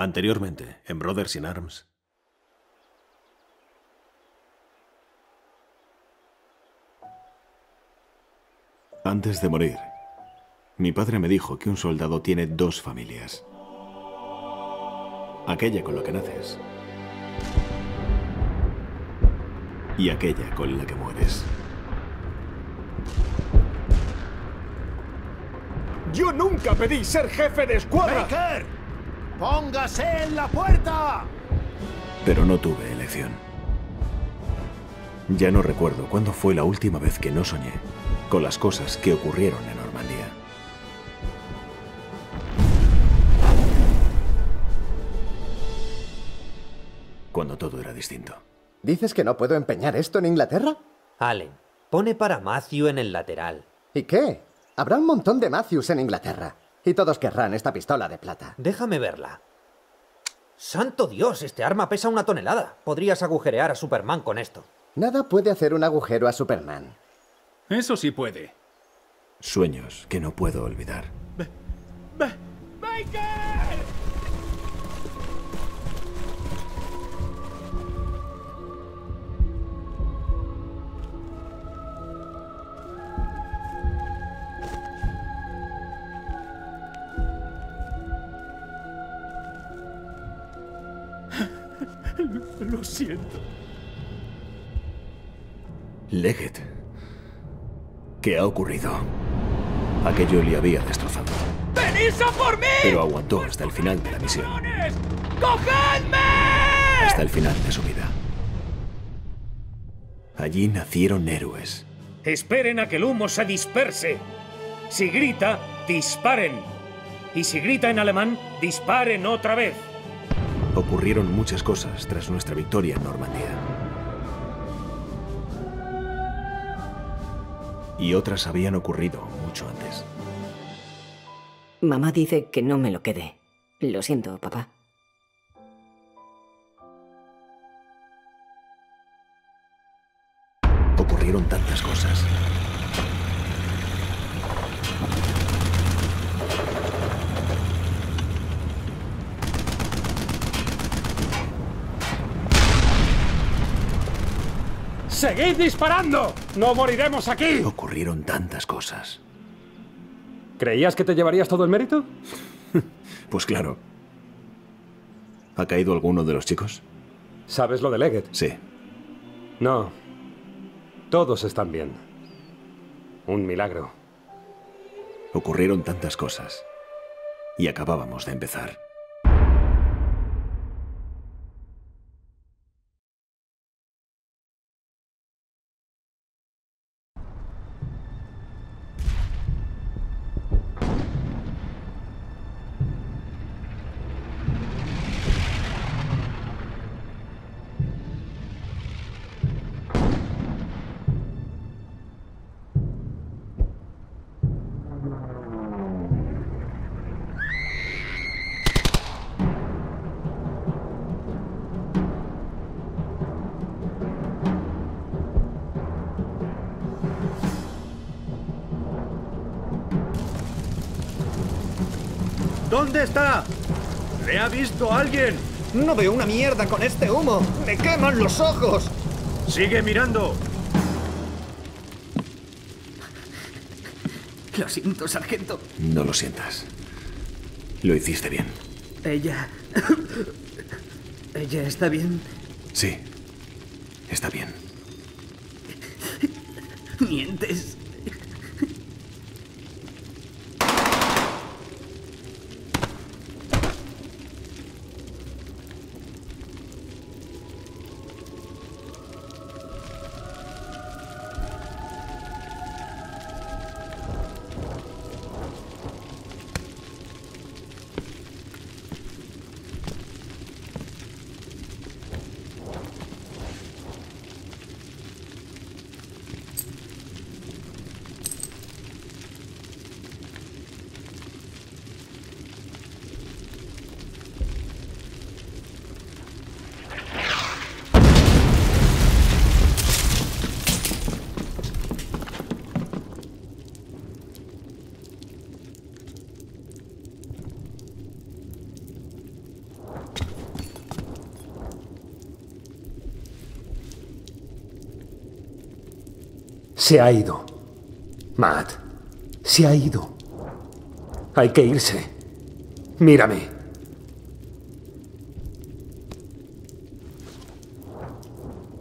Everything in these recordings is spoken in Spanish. Anteriormente, en Brothers in Arms. Antes de morir, mi padre me dijo que un soldado tiene dos familias. Aquella con la que naces y aquella con la que mueres. ¡Yo nunca pedí ser jefe de escuadra! ¡Baker! ¡Póngase en la puerta! Pero no tuve elección. Ya no recuerdo cuándo fue la última vez que no soñé con las cosas que ocurrieron en Normandía. Cuando todo era distinto. ¿Dices que no puedo empeñar esto en Inglaterra? Allen, pone para Matthew en el lateral. ¿Y qué? Habrá un montón de Matthews en Inglaterra. Y todos querrán esta pistola de plata. Déjame verla. ¡Santo Dios! Este arma pesa 1 tonelada. Podrías agujerear a Superman con esto. Nada puede hacer un agujero a Superman. Eso sí puede. Sueños que no puedo olvidar. ¡Baker! Lo siento. Leggett. ¿Qué ha ocurrido? Aquello le había destrozado. ¡Venís a por mí! Pero aguantó hasta el final de la misión. ¡Cogedme! Hasta el final de su vida. Allí nacieron héroes. Esperen a que el humo se disperse. Si grita, disparen. Y si grita en alemán, disparen otra vez. Ocurrieron muchas cosas tras nuestra victoria en Normandía. Y otras habían ocurrido mucho antes. Mamá dice que no me lo quede. Lo siento, papá. Ocurrieron tantas cosas. ¡Seguid disparando! ¡No moriremos aquí! Ocurrieron tantas cosas. ¿Creías que te llevarías todo el mérito? Pues claro. ¿Ha caído alguno de los chicos? ¿Sabes lo de Leggett? Sí. No. Todos están bien. Un milagro. Ocurrieron tantas cosas. Y acabábamos de empezar. ¿Dónde está? ¿Le ha visto a alguien? No veo una mierda con este humo. ¡Me queman los ojos! ¡Sigue mirando! Lo siento, sargento. No lo sientas. Lo hiciste bien. Ella... ¿Ella está bien? Sí. Está bien. Mientes. Se ha ido. Matt, se ha ido. Hay que irse. Mírame.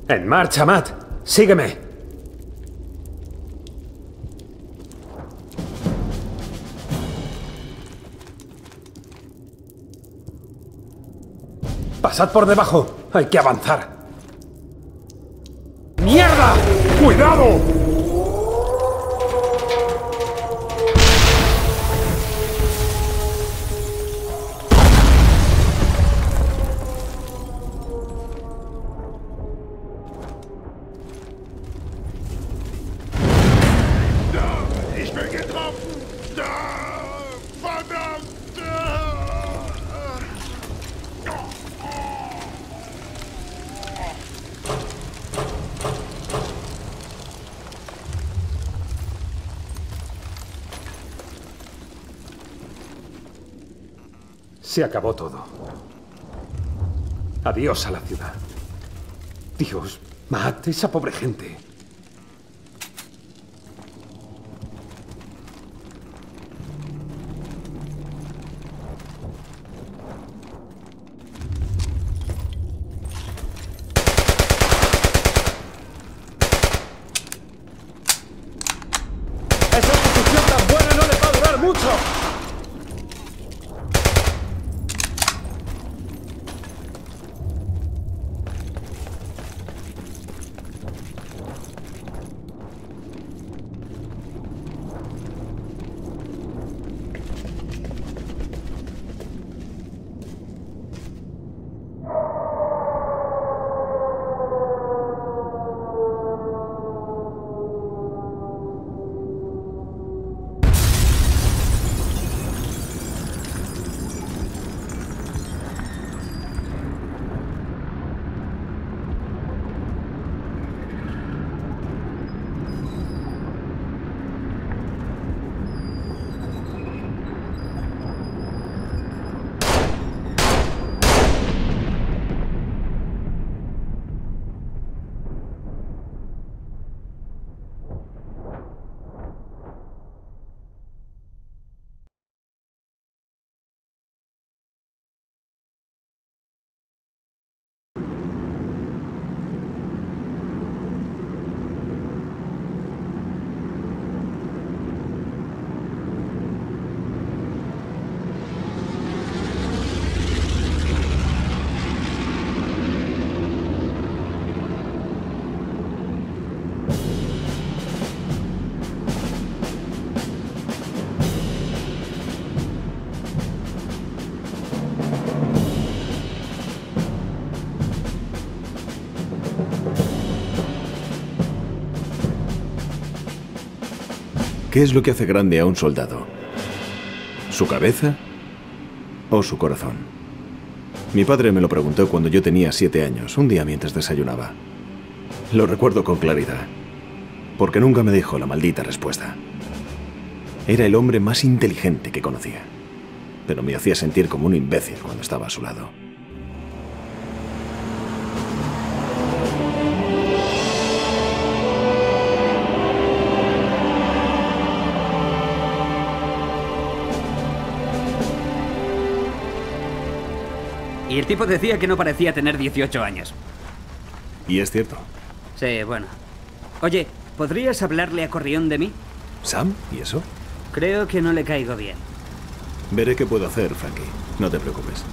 En marcha, Matt. Sígueme. Pasad por debajo. Hay que avanzar. ¡Mierda! ¡Cuidado! Se acabó todo. Adiós a la ciudad. Dios, Matt, esa pobre gente. ¿Qué es lo que hace grande a un soldado? ¿Su cabeza o su corazón? Mi padre me lo preguntó cuando yo tenía 7 años, un día mientras desayunaba. Lo recuerdo con claridad, porque nunca me dijo la maldita respuesta. Era el hombre más inteligente que conocía, pero me hacía sentir como un imbécil cuando estaba a su lado. Y el tipo decía que no parecía tener 18 años. ¿Y es cierto? Sí, bueno. Oye, ¿podrías hablarle a Corrion de mí? ¿Sam? ¿Y eso? Creo que no le caigo bien. Veré qué puedo hacer, Frankie. No te preocupes.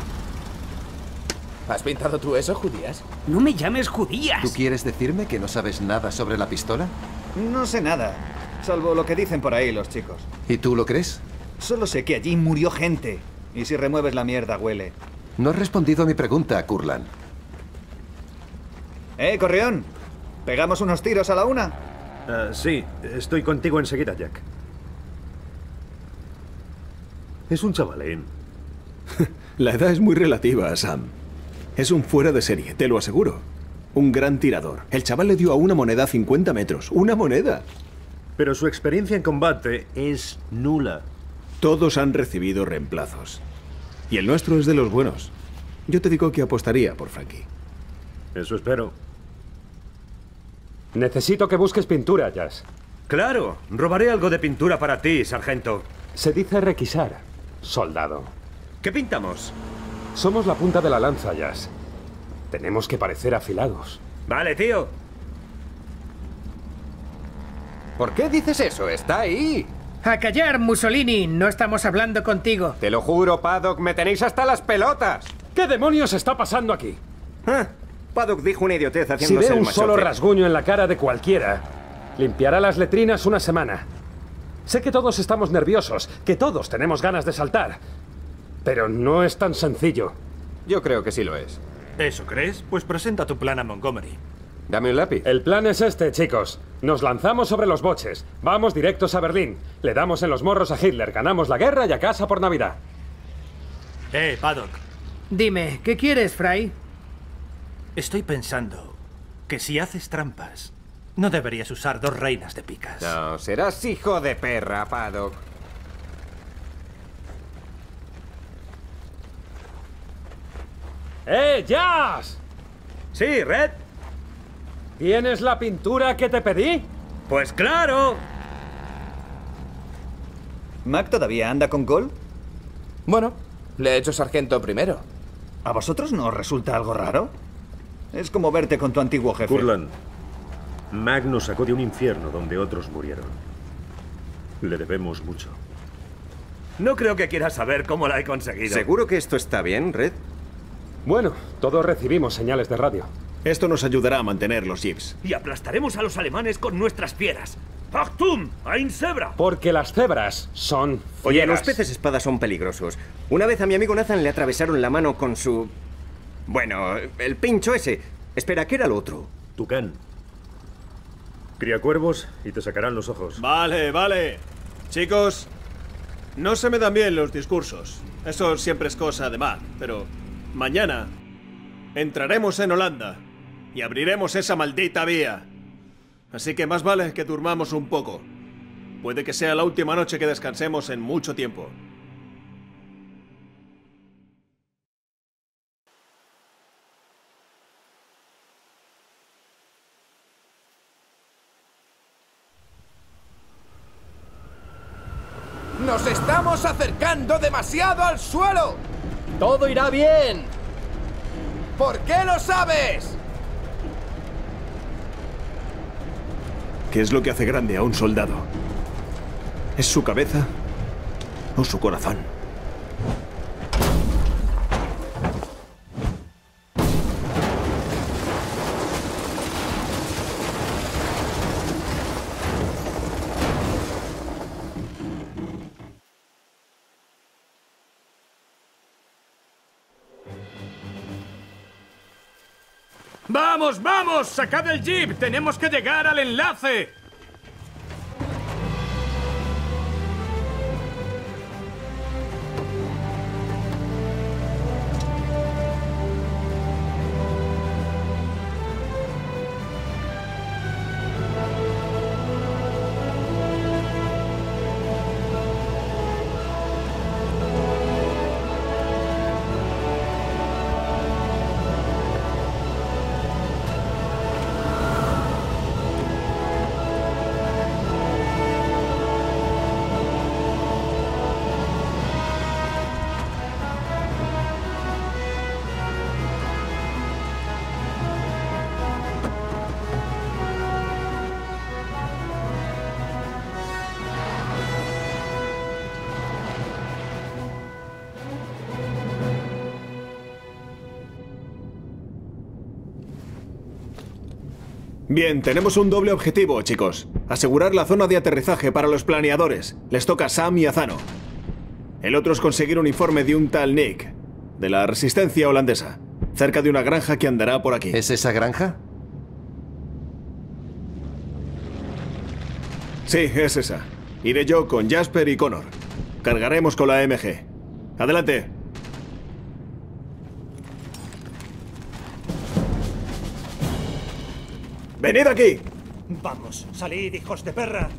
¿Has pintado tú eso, Judías? ¡No me llames Judías! ¿Tú quieres decirme que no sabes nada sobre la pistola? No sé nada, salvo lo que dicen por ahí los chicos. ¿Y tú lo crees? Solo sé que allí murió gente. Y si remueves la mierda, huele. No has respondido a mi pregunta, Kurland. Corrión. ¿Pegamos unos tiros a la una? Sí, estoy contigo enseguida, Jack. Es un chavalín. La edad es muy relativa, Sam. Es un fuera de serie, te lo aseguro. Un gran tirador. El chaval le dio a una moneda a 50 metros. ¡Una moneda! Pero su experiencia en combate es nula. Todos han recibido reemplazos. Y el nuestro es de los buenos. Yo te digo que apostaría por Frankie. Eso espero. Necesito que busques pintura, Jas. Claro, robaré algo de pintura para ti, sargento. Se dice requisar, soldado. ¿Qué pintamos? Somos la punta de la lanza, Jas. Tenemos que parecer afilados. Vale, tío. ¿Por qué dices eso? ¡Está ahí! ¡A callar, Mussolini! No estamos hablando contigo. Te lo juro, Paddock, me tenéis hasta las pelotas. ¿Qué demonios está pasando aquí? Ah, Paddock dijo una idiotez haciéndose el machote. Si ve un solo rasguño en la cara de cualquiera, limpiará las letrinas una semana. Sé que todos estamos nerviosos, que todos tenemos ganas de saltar, pero no es tan sencillo. Yo creo que sí lo es. ¿Eso crees? Pues presenta tu plan a Montgomery. Dame un lápiz. El plan es este, chicos. Nos lanzamos sobre los boches, vamos directos a Berlín, le damos en los morros a Hitler, ganamos la guerra y a casa por Navidad. Paddock. Dime, ¿qué quieres, Fry? Estoy pensando que si haces trampas, no deberías usar dos reinas de picas. No, serás hijo de perra, Paddock. Jas. Sí, Red. ¿Tienes la pintura que te pedí? ¡Pues claro! ¿Mac todavía anda con Gol? Bueno, le he hecho sargento primero. ¿A vosotros no os resulta algo raro? Es como verte con tu antiguo jefe. Kurland, Mac nos sacó de un infierno donde otros murieron. Le debemos mucho. No creo que quieras saber cómo la he conseguido. ¿Seguro que esto está bien, Red? Bueno, todos recibimos señales de radio. Esto nos ayudará a mantener los jeeps. Y aplastaremos a los alemanes con nuestras piedras. ¡Achtung! ¡Ein Zebra! Porque las cebras son fieras. Oye, los peces espada son peligrosos. Una vez a mi amigo Nathan le atravesaron la mano con su... Bueno, el pincho ese. Espera, ¿qué era el otro? Tucán. Cría cuervos y te sacarán los ojos. Vale, vale. Chicos, no se me dan bien los discursos. Eso siempre es cosa de mal, pero mañana entraremos en Holanda. Y abriremos esa maldita vía. Así que más vale que durmamos un poco. Puede que sea la última noche que descansemos en mucho tiempo. ¡Nos estamos acercando demasiado al suelo! ¡Todo irá bien! ¿Por qué lo sabes? ¿Qué es lo que hace grande a un soldado? ¿Es su cabeza o su corazón? ¡Vamos, vamos! ¡Sacad el jeep! ¡Tenemos que llegar al enlace! Bien, tenemos un doble objetivo, chicos. Asegurar la zona de aterrizaje para los planeadores. Les toca a Sam y a Zano. El otro es conseguir un informe de un tal Nick, de la resistencia holandesa, cerca de una granja que andará por aquí. ¿Es esa granja? Sí, es esa. Iré yo con Jasper y Connor. Cargaremos con la AMG. Adelante. ¡Venid aquí! Vamos, salid, hijos de perra.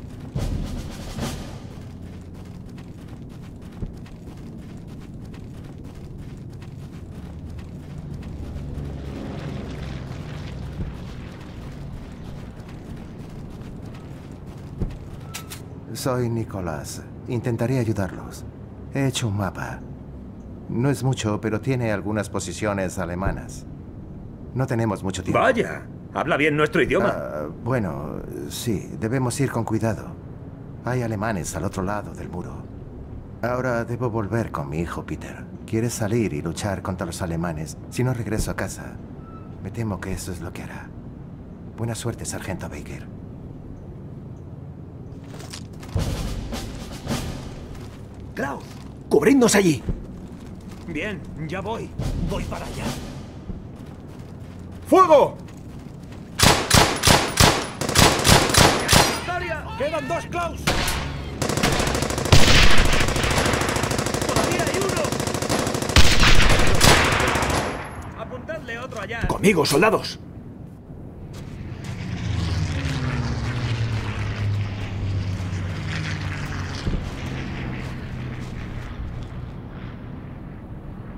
Soy Nicolas. Intentaré ayudarlos. He hecho un mapa. No es mucho, pero tiene algunas posiciones alemanas. No tenemos mucho tiempo. ¡Vaya! Habla bien nuestro idioma. Bueno, sí. Debemos ir con cuidado. Hay alemanes al otro lado del muro. Ahora debo volver con mi hijo Peter. Quiere salir y luchar contra los alemanes. Si no regreso a casa, me temo que eso es lo que hará. Buena suerte, sargento Baker. Klaus, cubridnos allí. Bien, ya voy. Voy para allá. ¡Fuego! ¡Quedan dos, Klaus! ¡Todavía hay uno! ¡Apuntadle otro allá! ¡Conmigo, soldados!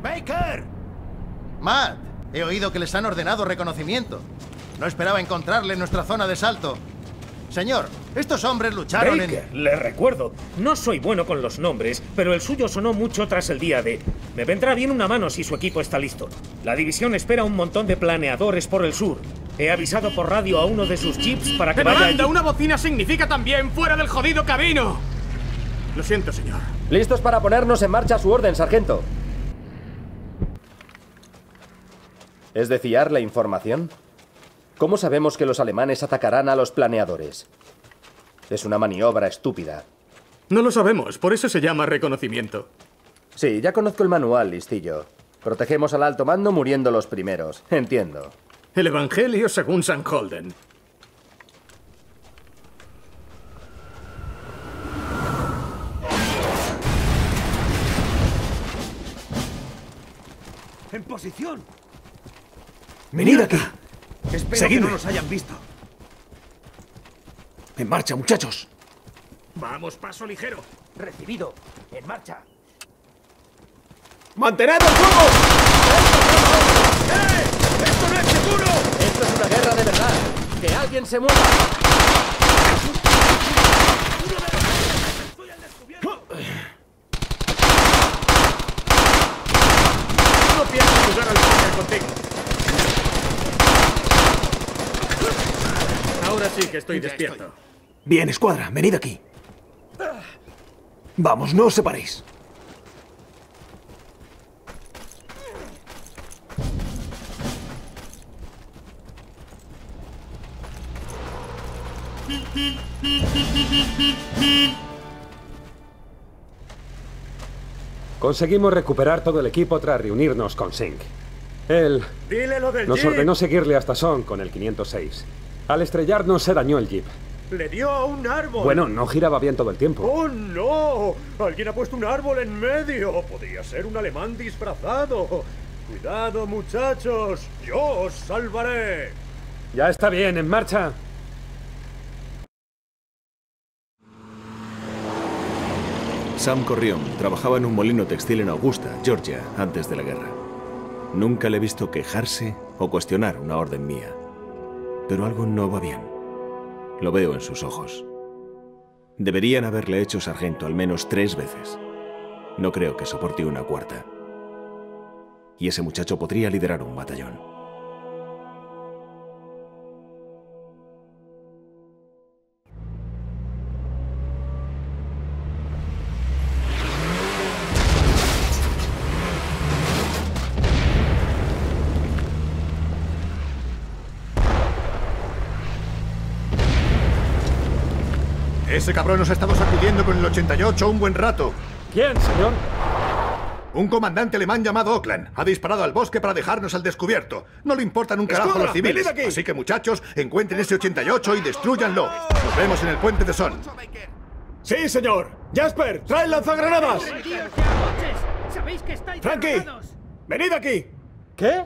¡Baker! ¡Matt! He oído que les han ordenado reconocimiento. No esperaba encontrarle en nuestra zona de salto. Señor, estos hombres lucharon en... Les recuerdo, no soy bueno con los nombres, pero el suyo sonó mucho tras el día de... Me vendrá bien una mano si su equipo está listo. La división espera un montón de planeadores por el sur. He avisado por radio a uno de sus jeeps para que vaya... ¡Anda, una bocina significa también fuera del jodido camino! Lo siento, señor. Listos para ponernos en marcha a su orden, sargento. ¿Es de fiar la información? ¿Cómo sabemos que los alemanes atacarán a los planeadores? Es una maniobra estúpida. No lo sabemos, por eso se llama reconocimiento. Sí, ya conozco el manual, listillo. Protegemos al alto mando muriendo los primeros. Entiendo. El evangelio según San Holden. ¡En posición! ¡Venid aquí! Espero Seguidme. Que no nos hayan visto. En marcha, muchachos. Vamos, paso ligero. Recibido. En marcha. ¡Mantened el fuego! ¡Eh! ¡Esto no es seguro! Esto es una guerra de verdad. ¡Que alguien se mueva! No pienso jugar al póker contigo. Ahora sí que estoy despierto. Bien, escuadra, venid aquí. Vamos, no os separéis. Conseguimos recuperar todo el equipo tras reunirnos con Sink. Él nos ordenó seguirle hasta Son con el 506. Al estrellarnos se dañó el jeep. ¡Le dio a un árbol! Bueno, no giraba bien todo el tiempo. ¡Oh, no! ¡Alguien ha puesto un árbol en medio! ¡Podría ser un alemán disfrazado! ¡Cuidado, muchachos! ¡Yo os salvaré! ¡Ya está bien! ¡En marcha! Sam Corrion trabajaba en un molino textil en Augusta, Georgia, antes de la guerra. Nunca le he visto quejarse o cuestionar una orden mía. Pero algo no va bien. Lo veo en sus ojos. Deberían haberle hecho sargento al menos 3 veces. No creo que soporte una 4ª. Y ese muchacho podría liderar un batallón. Ese cabrón nos ha estado sacudiendo con el 88 un buen rato. ¿Quién, señor? Un comandante alemán llamado Oakland ha disparado al bosque para dejarnos al descubierto. No le importan un carajo a los civiles. Así que, muchachos, encuentren ese 88 y destruyanlo. Nos vemos en el puente de Son. ¡Sí, señor! ¡Jasper, trae lanzagranadas! ¡Frankie! ¡Venid aquí! ¿Qué?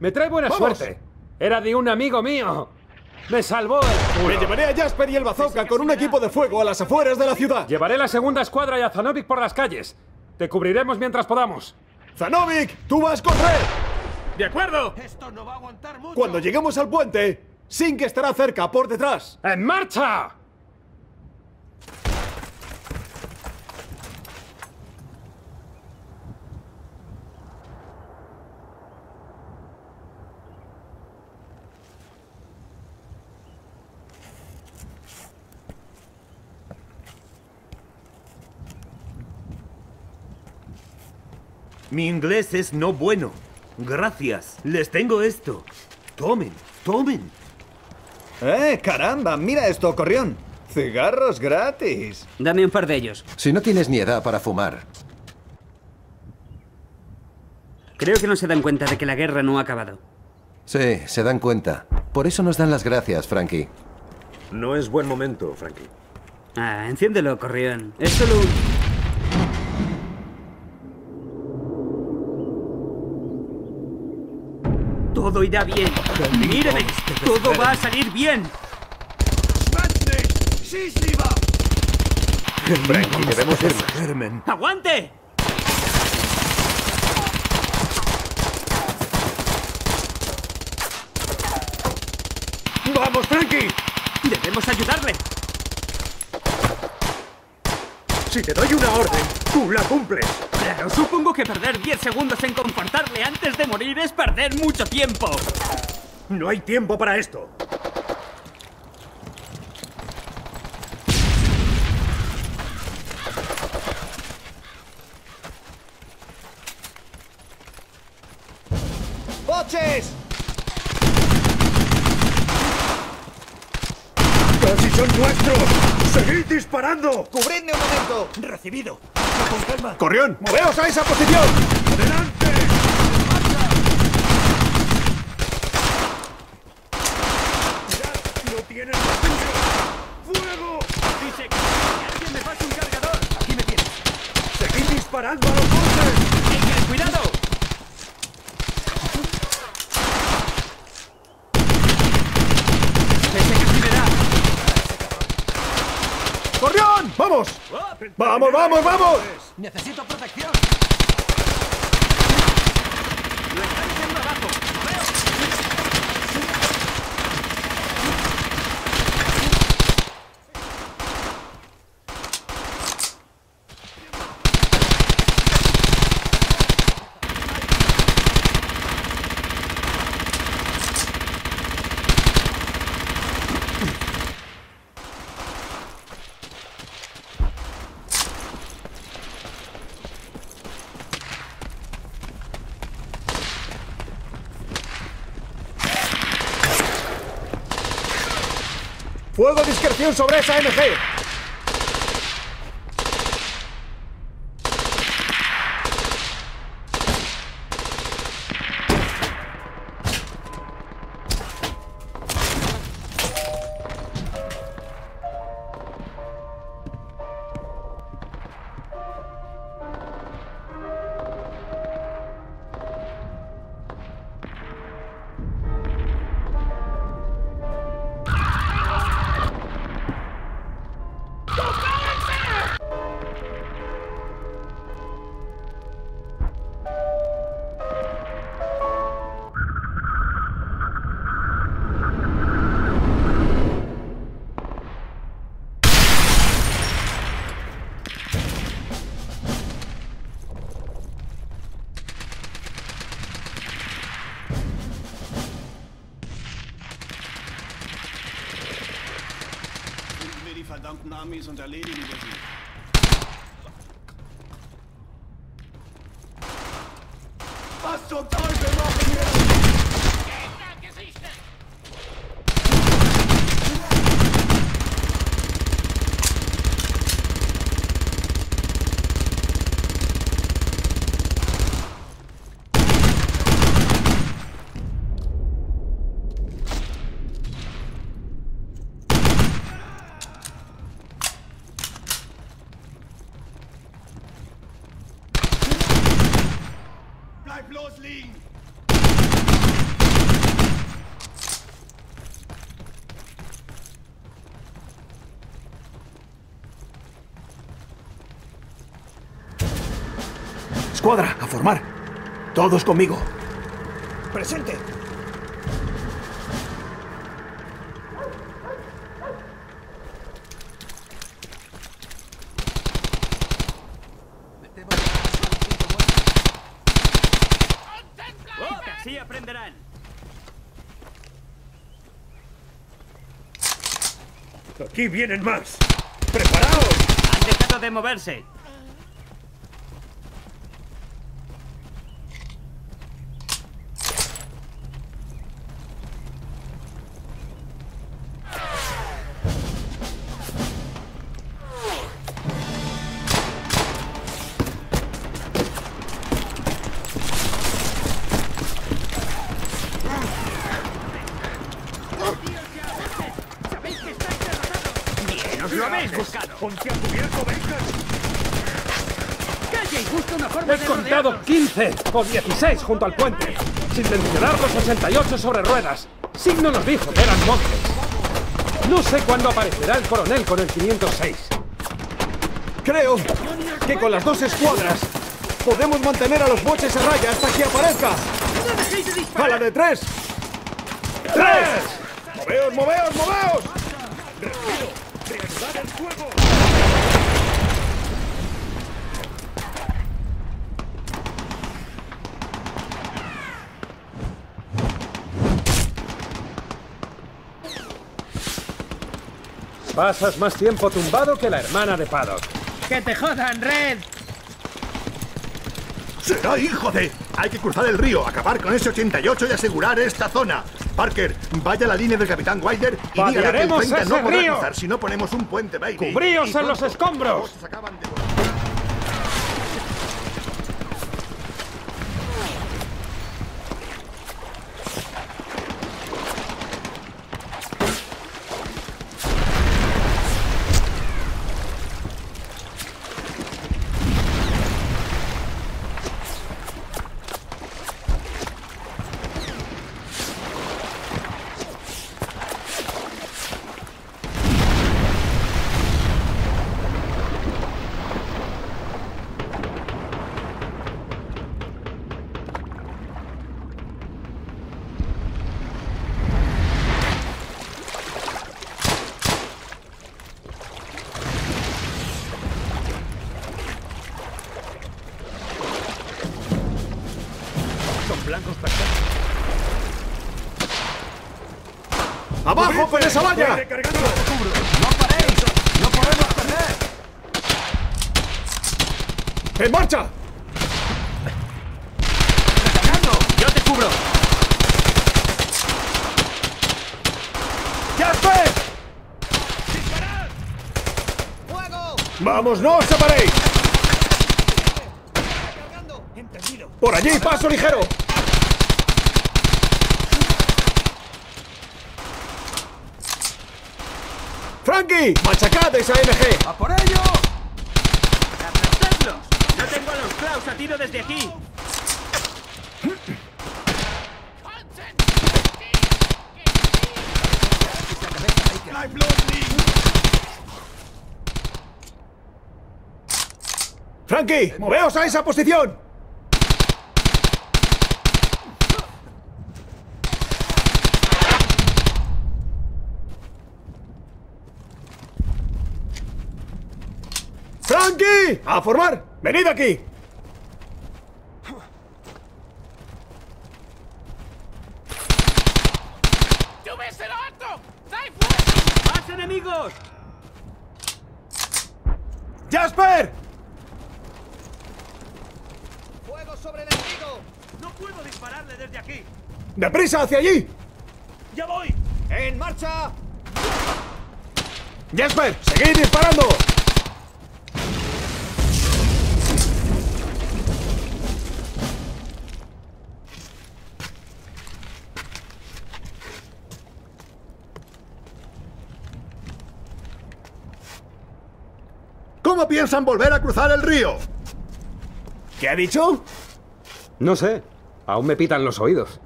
Me trae buena suerte. Era de un amigo mío. ¡Me salvó el culo! Me llevaré a Jasper y el bazooka con un equipo de fuego a las afueras de la ciudad. Llevaré la 2ª escuadra y a Zanovic por las calles. Te cubriremos mientras podamos. ¡Zanovic, tú vas con él! ¡De acuerdo! Esto no va a aguantar mucho. Cuando lleguemos al puente, Sink estará cerca, por detrás. ¡En marcha! Mi inglés es no bueno. Gracias. Les tengo esto. Tomen, tomen. ¡Caramba! ¡Mira esto, Corrión! ¡Cigarros gratis! Dame un par de ellos. Si no tienes ni edad para fumar. Creo que no se dan cuenta de que la guerra no ha acabado. Sí, se dan cuenta. Por eso nos dan las gracias, Frankie. No es buen momento, Frankie. Ah, enciéndelo, Corrión. Es solo un... Todo irá bien. Mírame, todo va a salir bien. Frankie, debemos irnos. ¡Aguante! ¡Vamos, Frankie! ¡Debemos ayudarle! Si te doy una orden, tú la cumples. Claro, supongo que perder 10 segundos en confortarle antes de morir es perder mucho tiempo. No hay tiempo para esto. ¡Boches! ¡Casi son nuestros! ¡Seguid disparando! ¡Cubridme un momento! ¡Recibido! ¡Con calma! ¡Corrión! ¡Moveos a esa posición! ¡Adelante! ¡Mirad! ¡No tienen más! ¡Fuego! ¡Dice que alguien me pase un cargador! ¡Aquí me tienes! ¡Seguid disparando a los botes! ¡Cuidado! ¡Corrión! ¡Vamos! ¡Vamos, vamos, vamos! ¡Necesito protección! ¡Lo están echando abajo! ¡Lo ¡Fuego de discreción sobre esa MG! Und erledigen wir sie. Was zum Teufel machen wir? Gegnergesichter! Escuadra, a formar. Todos conmigo. Presente. Así aprenderán. Aquí vienen más. ¡Preparaos! Han dejado de moverse. emboscado. ¡Ponte a cubierto, Baker! ¡Calle! Y justo una forma de rodearnos. He contado 15 o 16 junto al puente, sin mencionar los 68 sobre ruedas. Signo nos dijo que eran monjes. No sé cuándo aparecerá el coronel con el 506. Creo que con las dos escuadras podemos mantener a los boches a raya hasta que aparezca. ¡No dejéis de disparar! ¡A la de tres! ¡Tres! ¡Moveos, moveos, moveos! ¡Respiro! ¡Reanudad el fuego! Pasas más tiempo tumbado que la hermana de Paddock. ¡Que te jodan, Red! ¡Será hijo de...! Hay que cruzar el río, acabar con ese 88 y asegurar esta zona. Parker, vaya a la línea del Capitán Wilder y dígale que el 30 no podrá cruzar si no ponemos un puente, baby. ¡Cubríos en los escombros! ¡Abajo con esa valla! ¡No paréis! ¡No podemos perder! ¡En marcha! ¡Atacando! ¡Yo te cubro! ¡Jasper! ¡Disparad! ¡Fuego! ¡Vamos, no os separéis! ¡Por allí, paso ligero! ¡Frankie! ¡Machacad esa MG! ¡A por ello! ¡Aplastadlos! ¡No tengo a los Claws a tiro desde aquí! ¡Frankie! ¡Moveos a esa posición! ¡Frankie! ¡A formar! ¡Venid aquí! ¡Yo ves el alto! ¡Dai fuerte! ¡Más enemigos! ¡Jasper! ¡Fuego sobre el enemigo! ¡No puedo dispararle desde aquí! ¡Deprisa hacia allí! ¡Ya voy! ¡En marcha! ¡Jasper! ¡Seguid disparando! ¿Cómo piensan volver a cruzar el río? ¿Qué ha dicho? No sé. Aún me pitan los oídos.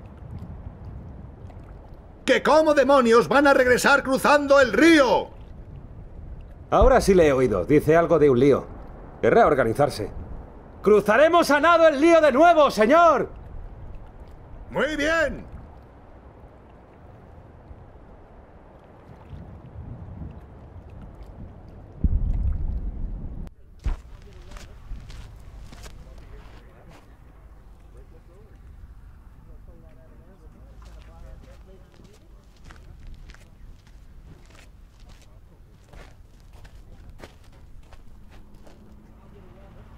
¿Que cómo demonios van a regresar cruzando el río? Ahora sí le he oído. Dice algo de un lío. Querrá organizarse. ¡Cruzaremos a nado el lío de nuevo, señor! ¡Muy bien!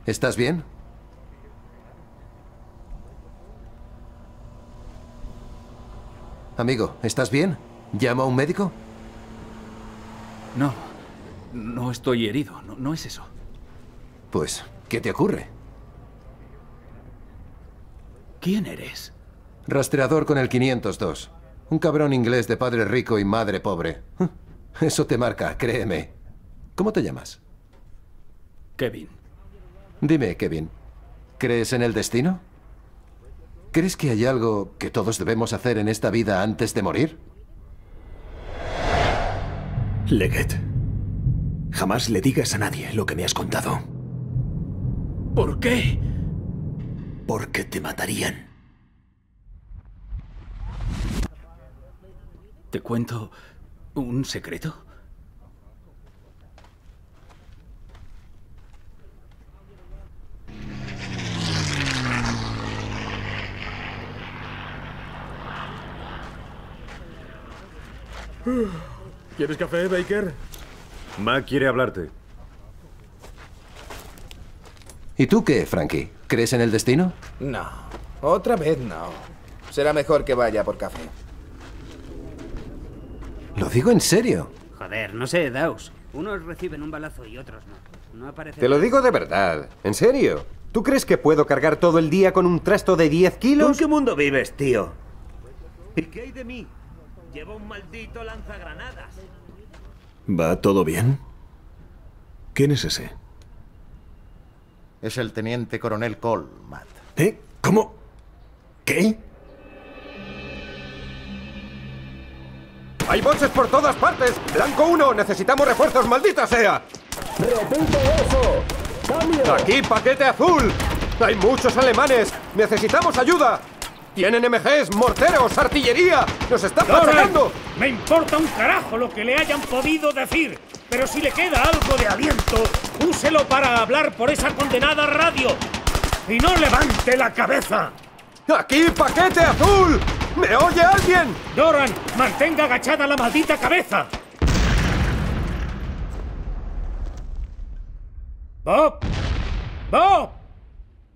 ¿Estás bien? Amigo, ¿estás bien? ¿Llama a un médico? No, no estoy herido, no es eso. Pues, ¿qué te ocurre? ¿Quién eres? Rastreador con el 502. Un cabrón inglés de padre rico y madre pobre. Eso te marca, créeme. ¿Cómo te llamas? Kevin. Dime, Kevin, ¿crees en el destino? ¿Crees que hay algo que todos debemos hacer en esta vida antes de morir? Leggett, jamás le digas a nadie lo que me has contado. ¿Por qué? Porque te matarían. ¿Te cuento un secreto? ¿Quieres café, Baker? Mac quiere hablarte. ¿Y tú qué, Frankie? ¿Crees en el destino? No, otra vez no. Será mejor que vaya por café. Lo digo en serio. Joder, no sé, Daus. Unos reciben un balazo y otros no. No aparece... Te lo digo de verdad. ¿En serio? ¿Tú crees que puedo cargar todo el día con un trasto de 10 kilos? ¿En qué mundo vives, tío? ¿Y qué hay de mí? Llevo un maldito lanzagranadas. ¿Va todo bien? ¿Quién es ese? Es el teniente coronel Cole, Matt. ¿Eh? ¿Cómo? ¿Qué? ¡Hay boches por todas partes! ¡Blanco 1! ¡Necesitamos refuerzos, maldita sea! ¡Repito eso! ¡Cambio! ¡Aquí, paquete azul! ¡Hay muchos alemanes! ¡Necesitamos ayuda! ¡Tienen MGs, morteros, artillería! ¡Nos están machacando! Me importa un carajo lo que le hayan podido decir, pero si le queda algo de aliento, úselo para hablar por esa condenada radio. ¡Y no levante la cabeza! ¡Aquí, paquete azul! ¿Me oye alguien? Doran, mantenga agachada la maldita cabeza. ¡Bob! ¡Bob!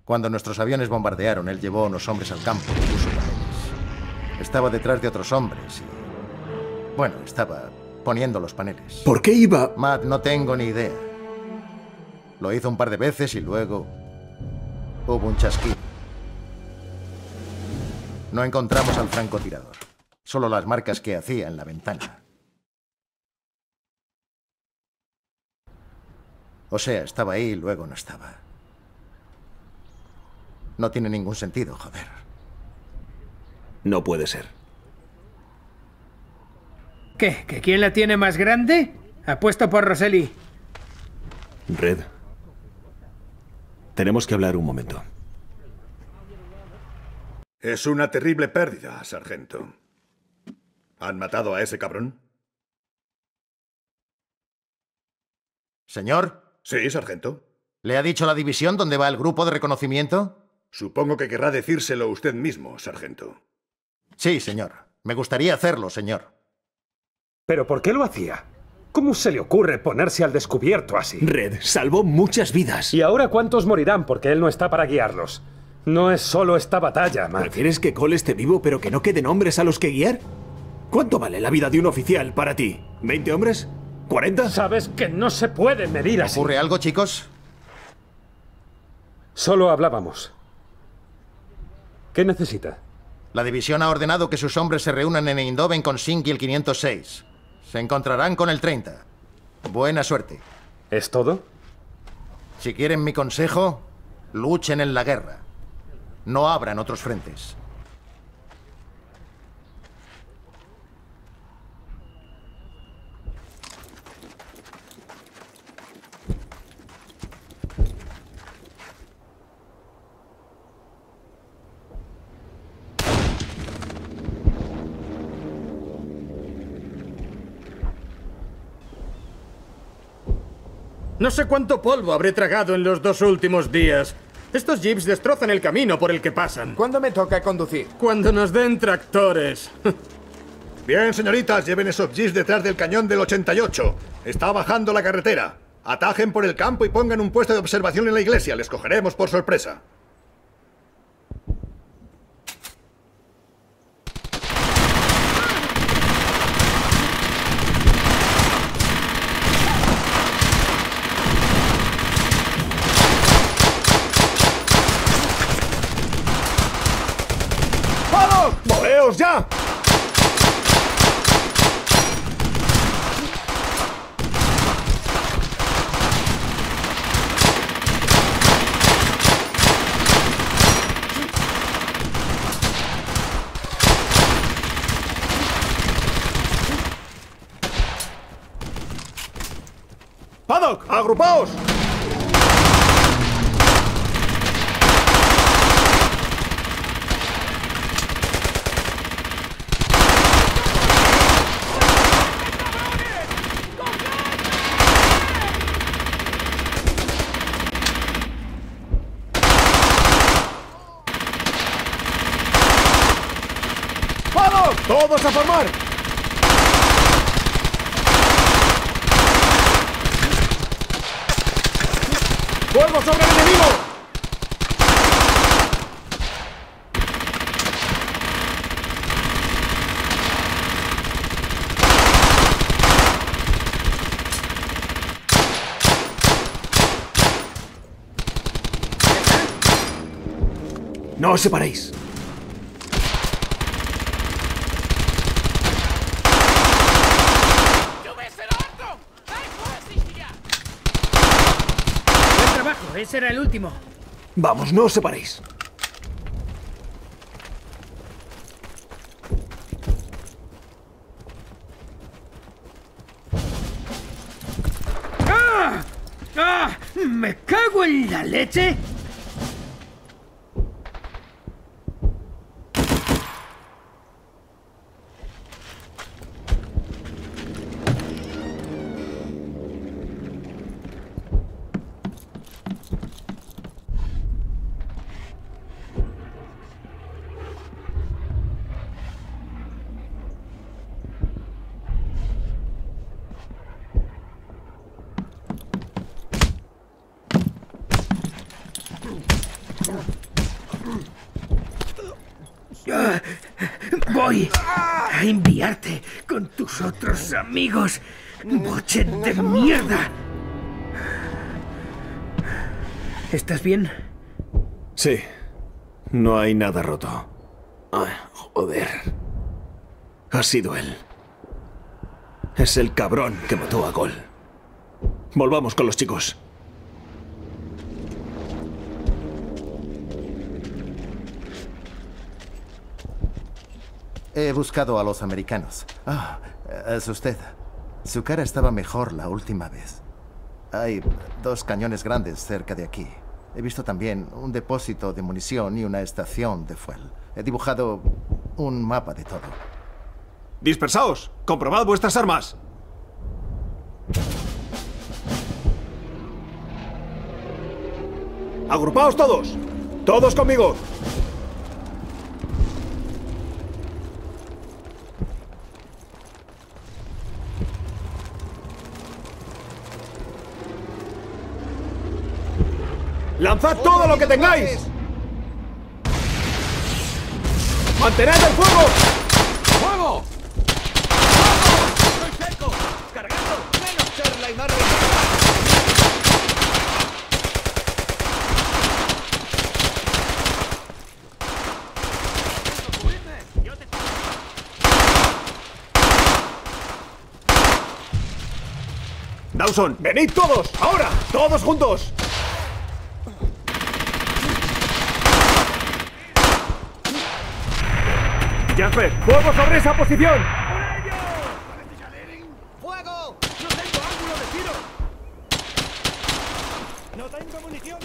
Cuando nuestros aviones bombardearon, él llevó a unos hombres al campo y puso paneles. Estaba detrás de otros hombres y... bueno, estaba poniendo los paneles. ¿Por qué iba...? Matt, no tengo ni idea. Lo hizo un par de veces y luego... hubo un chasquido. No encontramos al francotirador. Solo las marcas que hacía en la ventana. O sea, estaba ahí y luego no estaba. No tiene ningún sentido, joder. No puede ser. ¿Qué? ¿Que quién la tiene más grande? Apuesto por Roseli. Red, tenemos que hablar un momento. Es una terrible pérdida, sargento. ¿Han matado a ese cabrón? ¿Señor? Sí, sargento. ¿Le ha dicho la división dónde va el grupo de reconocimiento? Supongo que querrá decírselo usted mismo, sargento. Sí, señor. Me gustaría hacerlo, señor. ¿Pero por qué lo hacía? ¿Cómo se le ocurre ponerse al descubierto así? Red salvó muchas vidas. ¿Y ahora cuántos morirán porque él no está para guiarlos? No es solo esta batalla, Matt. ¿Prefieres que Cole esté vivo pero que no queden hombres a los que guiar? ¿Cuánto vale la vida de un oficial para ti? ¿20 hombres? ¿40? Sabes que no se puede medir así. ¿Ocurre algo, chicos? Solo hablábamos. ¿Qué necesita? La división ha ordenado que sus hombres se reúnan en Eindhoven con Sink y el 506. Se encontrarán con el 30. Buena suerte. ¿Es todo? Si quieren mi consejo, luchen en la guerra. No abran otros frentes. No sé cuánto polvo habré tragado en los dos últimos días. Estos jeeps destrozan el camino por el que pasan. ¿Cuándo me toca conducir? Cuando nos den tractores. Bien, señoritas, lleven esos jeeps detrás del cañón del 88. Está bajando la carretera. Atajen por el campo y pongan un puesto de observación en la iglesia. Les cogeremos por sorpresa. ¡Ya! Paddock, agrupaos. ¡Todos a formar! ¡Fuego sobre el enemigo! ¡No os separéis! Ese era el último. Vamos, no os separéis. ¡Ah! ¡Ah! ¡Me cago en la leche! Voy a enviarte con tus otros amigos, bochet de mierda. ¿Estás bien? Sí. No hay nada roto. Ay, joder. Ha sido él. Es el cabrón que mató a Gol. Volvamos con los chicos. He buscado a los americanos. Ah, es usted. Su cara estaba mejor la última vez. Hay dos cañones grandes cerca de aquí. He visto también un depósito de munición y una estación de fuel. He dibujado un mapa de todo. ¡Dispersaos! ¡Comprobad vuestras armas! ¡Agrupaos todos! ¡Todos conmigo! ¡Lanzad todo lo que tengáis! ¡Mantened el fuego! ¡Fuego! ¡Estoy cerco! ¡Cargando! ¡Menos charla y más Dawson, venid todos, ahora, todos juntos. Jasper, ¡fuego sobre esa posición! ¡Por ellos! ¡Fuego! ¡No tengo ángulo de tiro! ¡No tengo munición!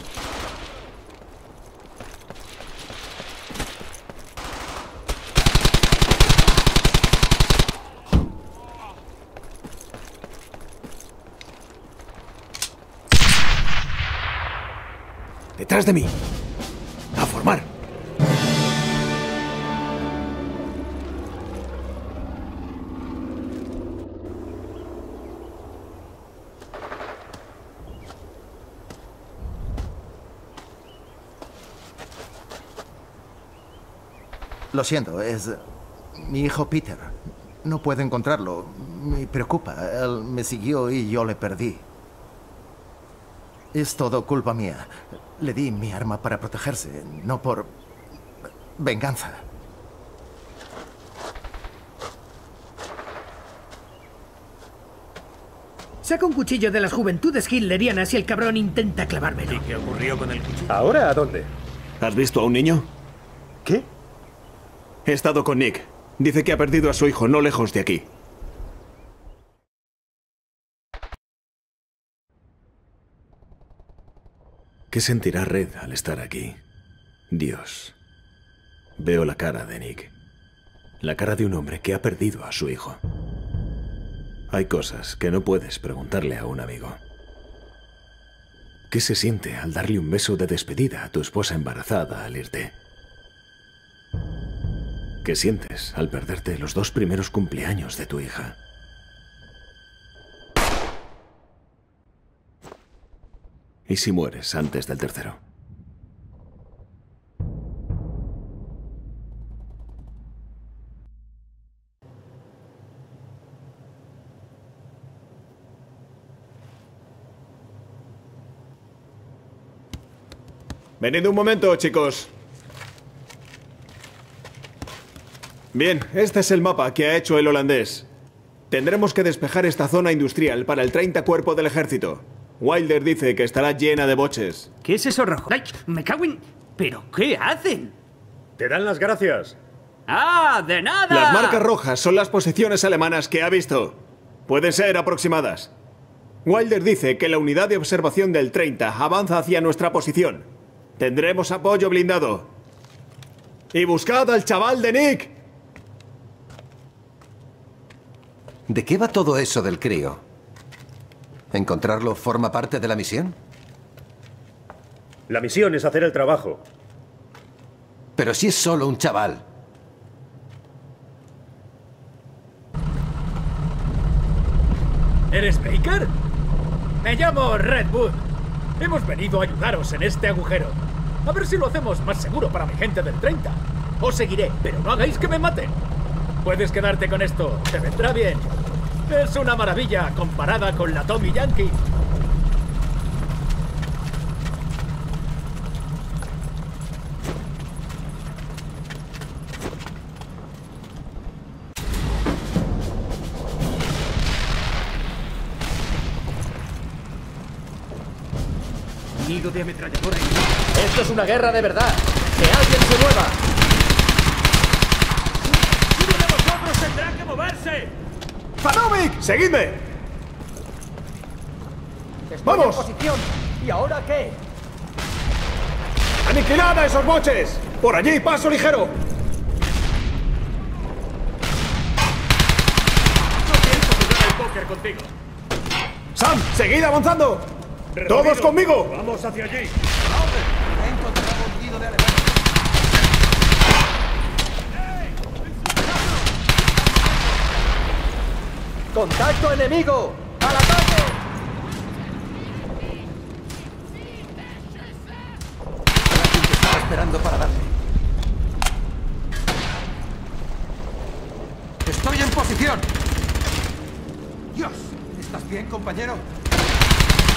¡Detrás de mí! ¡A formar! Lo siento, es mi hijo Peter. No puedo encontrarlo. Me preocupa. Él me siguió y yo le perdí. Es todo culpa mía. Le di mi arma para protegerse, no por venganza. Saca un cuchillo de las juventudes hitlerianas y el cabrón intenta clavármelo. ¿Y qué ocurrió con el cuchillo? ¿Ahora a dónde? ¿Has visto a un niño? ¿Qué? He estado con Nick. Dice que ha perdido a su hijo no lejos de aquí. ¿Qué sentirá Red al estar aquí? Dios. Veo la cara de Nick. La cara de un hombre que ha perdido a su hijo. Hay cosas que no puedes preguntarle a un amigo. ¿Qué se siente al darle un beso de despedida a tu esposa embarazada al irte? ¿Qué sientes al perderte los dos primeros cumpleaños de tu hija? ¿Y si mueres antes del tercero? Venid un momento, chicos. Bien, este es el mapa que ha hecho el holandés. Tendremos que despejar esta zona industrial para el 30 cuerpo del ejército. Wilder dice que estará llena de boches. ¿Qué es eso rojo? ¡Ay, me cago en...! ¿Pero qué hacen? Te dan las gracias. ¡Ah, de nada! Las marcas rojas son las posiciones alemanas que ha visto. Pueden ser aproximadas. Wilder dice que la unidad de observación del 30 avanza hacia nuestra posición. Tendremos apoyo blindado. ¡Y buscad al chaval de Nick! ¿De qué va todo eso del crío? ¿Encontrarlo forma parte de la misión? La misión es hacer el trabajo. Pero si es solo un chaval. ¿Eres Baker? Me llamo Redwood. Hemos venido a ayudaros en este agujero. A ver si lo hacemos más seguro para mi gente del 30. Os seguiré, pero no hagáis que me maten. Puedes quedarte con esto, te vendrá bien. Es una maravilla comparada con la Tommy Yankee. De ametralladora. Esto es una guerra de verdad. ¡Que alguien se mueva! ¡Uno de vosotros tendrá que moverse! ¡Zanovic! ¡Seguidme! Estoy ¡vamos! En posición. ¿Y ahora qué? ¡Aniquilad a esos boches! ¡Por allí, paso ligero! No pienso jugar al póker contigo. ¡Sam, seguid avanzando! Removido. ¡Todos conmigo! ¡Vamos hacia allí! ¡He encontrado un nido de alemanes! ¡Contacto enemigo! ¡Al ataque! Alguien te estaba esperando para darle. ¡Estoy en posición! ¡Dios! ¿Estás bien, compañero?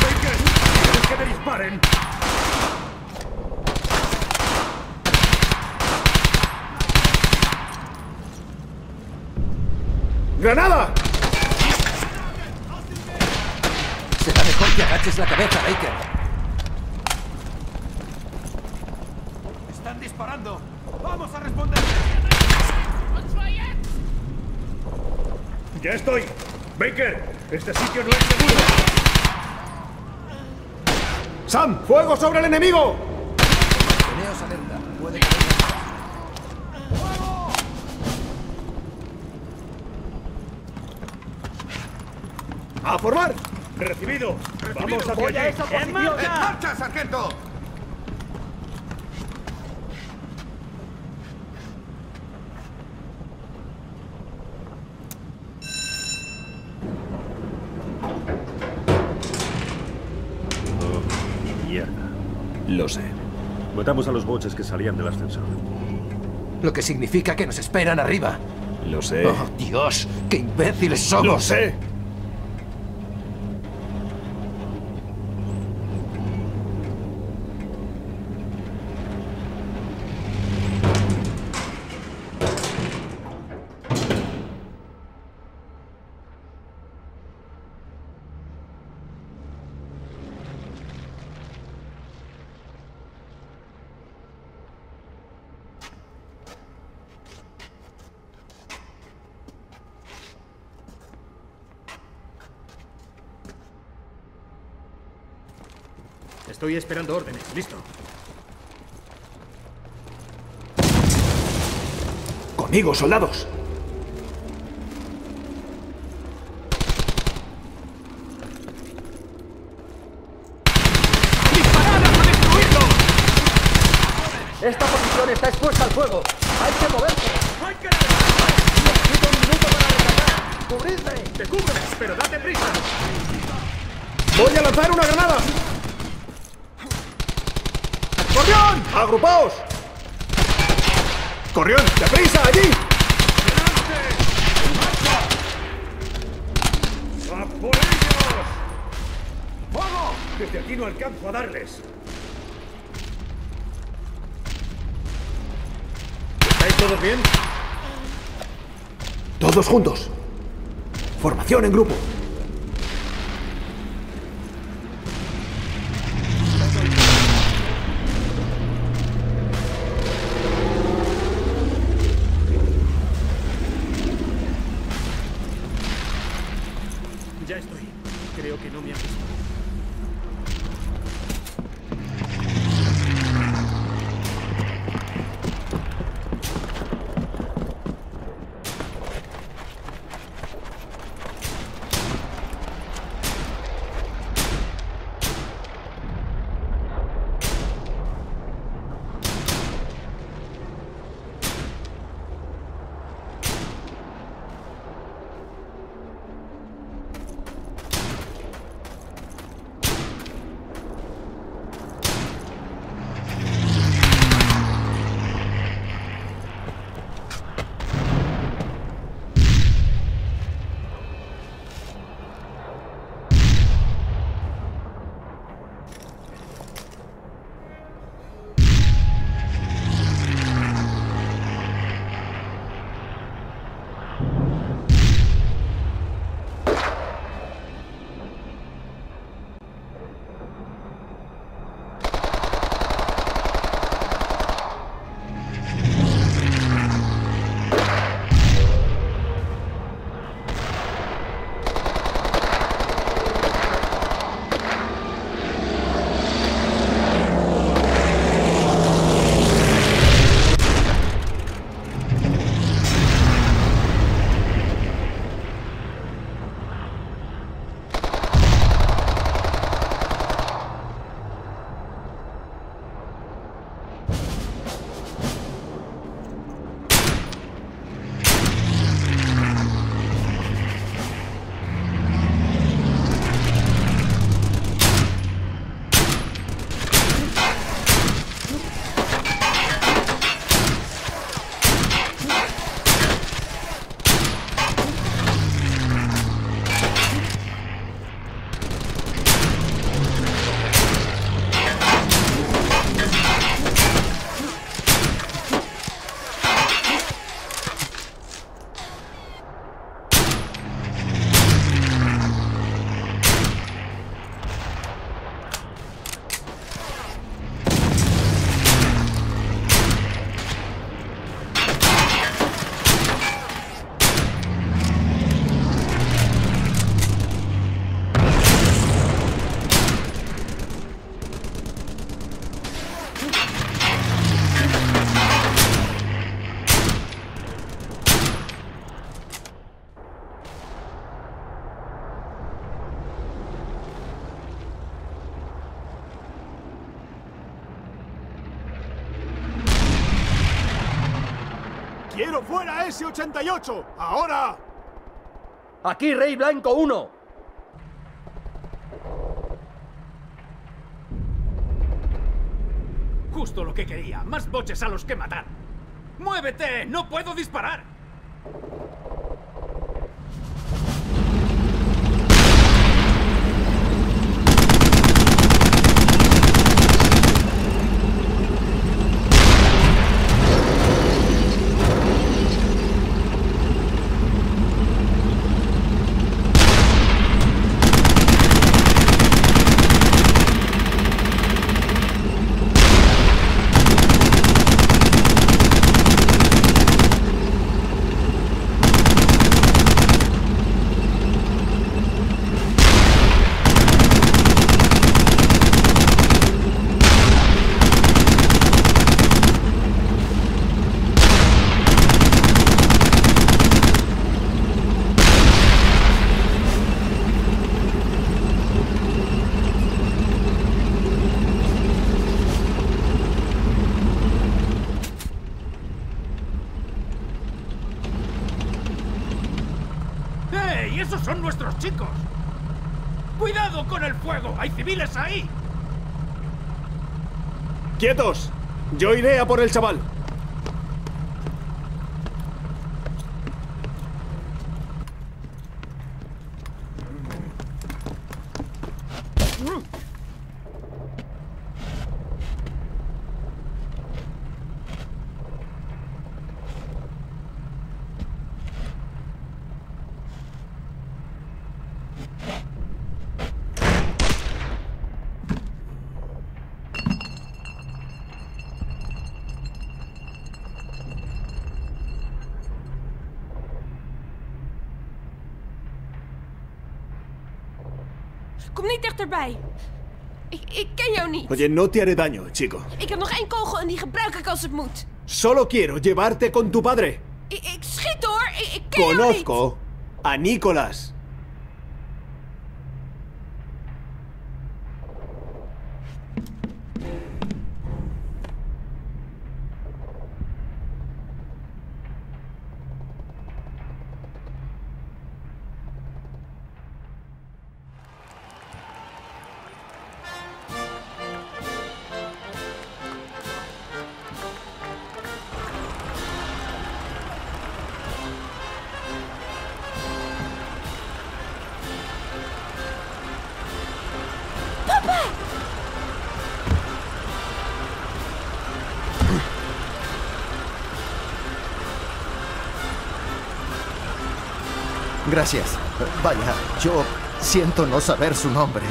¿Quieres que me disparen? ¡Granada! Será mejor que agaches la cabeza, Baker. Están disparando. ¡Vamos a responder! ¡Ya estoy! ¡Baker! ¡Este sitio no es seguro! ¡Sam! ¡Fuego sobre el enemigo! Teneos alerta. Puede que... ¡Fuego! ¡A formar! ¡Recibido! ¡Vamos a allí! ¡En marcha, sargento! Lo sé. Matamos a los boches que salían del ascensor. Lo que significa que nos esperan arriba. Lo sé. ¡Oh, Dios! ¡Qué imbéciles somos! ¡Lo sé! Estoy esperando órdenes. Listo. ¡Conmigo, soldados! ¡Disparad hasta destruirlos! Esta posición está expuesta al fuego. ¡Hay que moverse! ¡Hay que necesito un minuto para recargar! ¡Cubridme! ¡Te cubres, pero date prisa! ¡Voy a lanzar una granada! ¡Corrión! ¡Agrupaos! ¡Corrión! ¡Deprisa! ¡Allí! ¡Delante! ¡Marcha! ¡A por ellos! ¡Vamos! Desde aquí no alcanzo a darles. ¿Estáis todos bien? Todos juntos. Formación en grupo. ¡Fuera ese 88! ¡Ahora! ¡Aquí, Rey Blanco 1! Justo lo que quería. Más boches a los que matar. ¡Muévete! ¡No puedo disparar! ¡Vale! ¡Y esos son nuestros chicos! ¡Cuidado con el fuego! ¡Hay civiles ahí! ¡Quietos! Yo iré a por el chaval. Kom niet dichterbij. Ik ken jou niet. Oye, no te haré daño, chico. Ik heb nog één kogel en die gebruik ik als het moet. Solo quiero llevarte con tu padre. Ik schiet hoor. Ik ken jou niet. Conozco a Nicolas. Gracias. Vaya, yo siento no saber su nombre.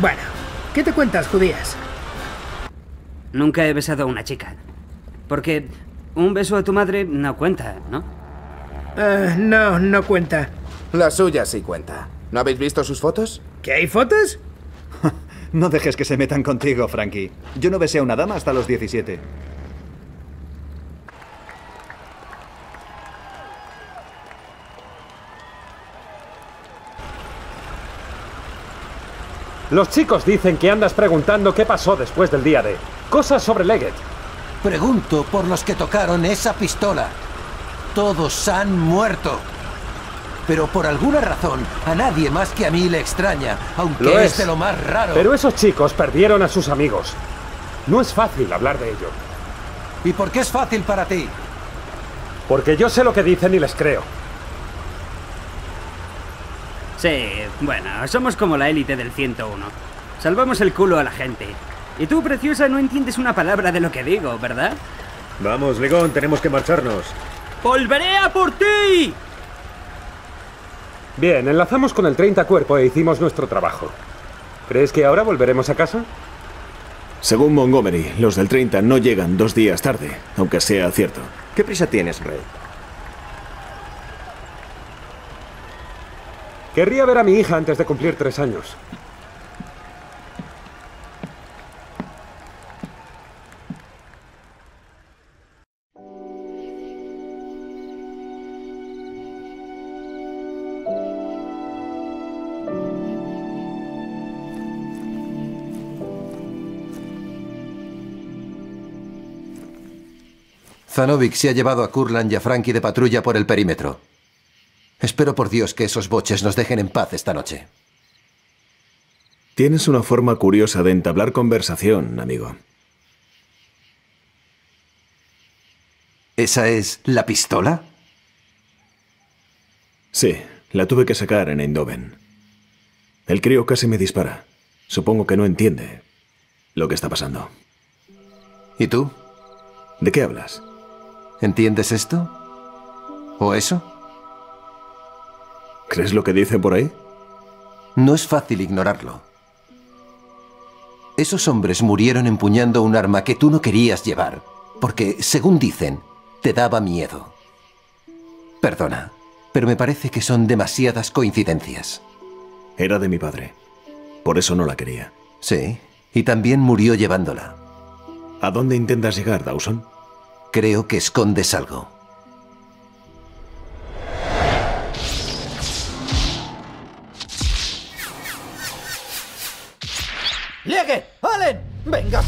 Bueno, ¿qué te cuentas, judías? Nunca he besado a una chica. Porque un beso a tu madre no cuenta, ¿no? No cuenta. La suya sí cuenta. ¿No habéis visto sus fotos? ¿Qué hay fotos? No dejes que se metan contigo, Frankie. Yo no besé a una dama hasta los 17. Los chicos dicen que andas preguntando qué pasó después del día de... Cosas sobre Leggett. Pregunto por los que tocaron esa pistola. Todos han muerto. Pero por alguna razón, a nadie más que a mí le extraña, aunque es de lo más raro. Pero esos chicos perdieron a sus amigos. No es fácil hablar de ello. ¿Y por qué es fácil para ti? Porque yo sé lo que dicen y les creo. Sí, bueno, somos como la élite del 101. Salvamos el culo a la gente. Y tú, preciosa, no entiendes una palabra de lo que digo, ¿verdad? Vamos, Ligón, tenemos que marcharnos. ¡Volveré a por ti! Bien, enlazamos con el 30 cuerpo e hicimos nuestro trabajo. ¿Crees que ahora volveremos a casa? Según Montgomery, los del 30 no llegan 2 días tarde, aunque sea cierto. ¿Qué prisa tienes, Ray? Querría ver a mi hija antes de cumplir 3 años. Zanovic se ha llevado a Kurland y a Frankie de patrulla por el perímetro. Espero por Dios que esos boches nos dejen en paz esta noche. Tienes una forma curiosa de entablar conversación, amigo. ¿Esa es la pistola? Sí, la tuve que sacar en Eindhoven. El crío casi me dispara. Supongo que no entiende lo que está pasando. ¿Y tú? ¿De qué hablas? ¿Entiendes esto? ¿O eso? ¿Crees lo que dice por ahí? No es fácil ignorarlo. Esos hombres murieron empuñando un arma que tú no querías llevar, porque, según dicen, te daba miedo. Perdona, pero me parece que son demasiadas coincidencias. Era de mi padre. Por eso no la quería. Sí, y también murió llevándola. ¿A dónde intentas llegar, Dawson? Creo que escondes algo. Leggett, Allen, venga.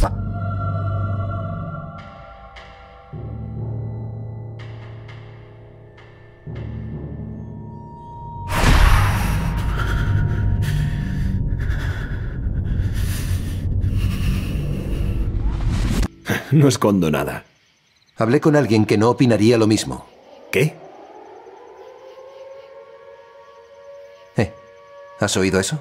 No escondo nada. Hablé con alguien que no opinaría lo mismo. ¿Qué? ¿Has oído eso?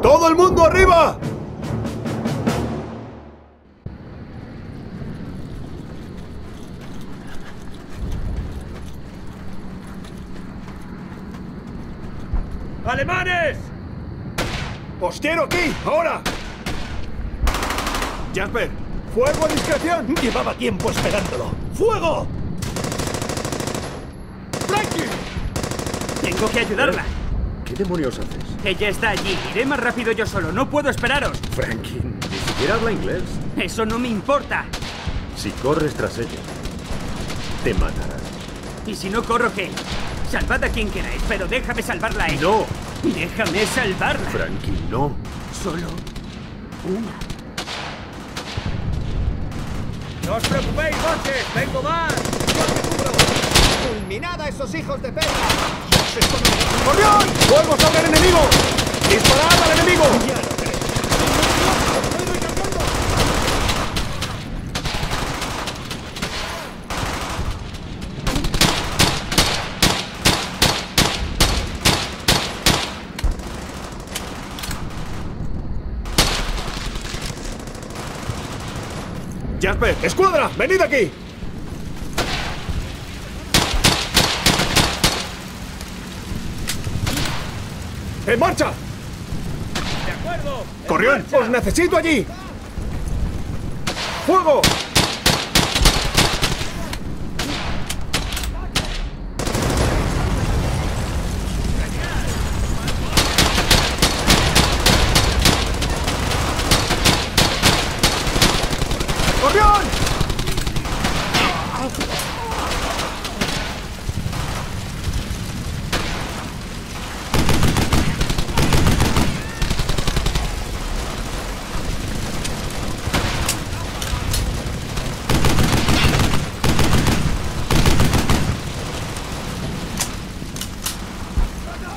¡Todo el mundo arriba! ¡Alemanes! ¡Postero aquí! ¡Ahora! Jasper, ¡fuego a discreción! Llevaba tiempo esperándolo. ¡Fuego! ¡Frankie! Tengo que ayudarla. ¿Qué demonios haces? Ella está allí. Iré más rápido yo solo. No puedo esperaros. Frankie, ni siquiera habla inglés. Eso no me importa. Si corres tras ella, te matarás. ¿Y si no corro, qué? Salvad a quien queráis, pero déjame salvarla a ella. ¡No! ¡Déjame salvarla! Frankie, no. Solo una. ¡No os preocupéis, boches! ¡Tengo más! ¡Yo te cubro! ¡Fulminad a esos hijos de perra! ¡Corrión! ¡Vuelvo sobre el enemigo! ¡Disparad al enemigo! Ya lo creo. ¡Estoy recargando! Jasper, escuadra, venid aquí. ¡En marcha! De acuerdo. Corrión, os necesito allí. ¡Fuego!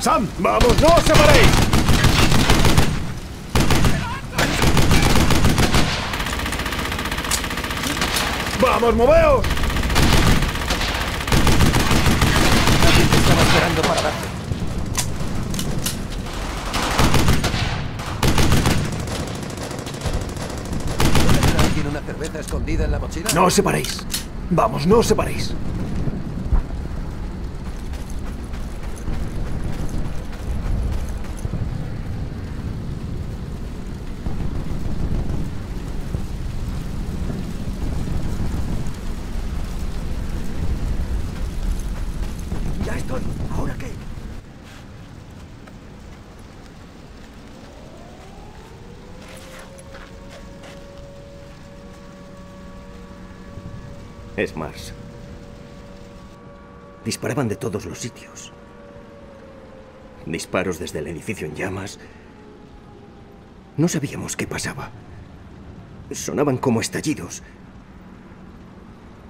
¡Sam! ¡Vamos! ¡No os separéis! ¡Vamos, moveos! Te estaba esperando para darte. ¿Tiene una cerveza escondida en la mochila? ¡No os separéis! ¡Vamos, no os separéis! Es Marsh. Disparaban de todos los sitios. Disparos desde el edificio en llamas. No sabíamos qué pasaba. Sonaban como estallidos.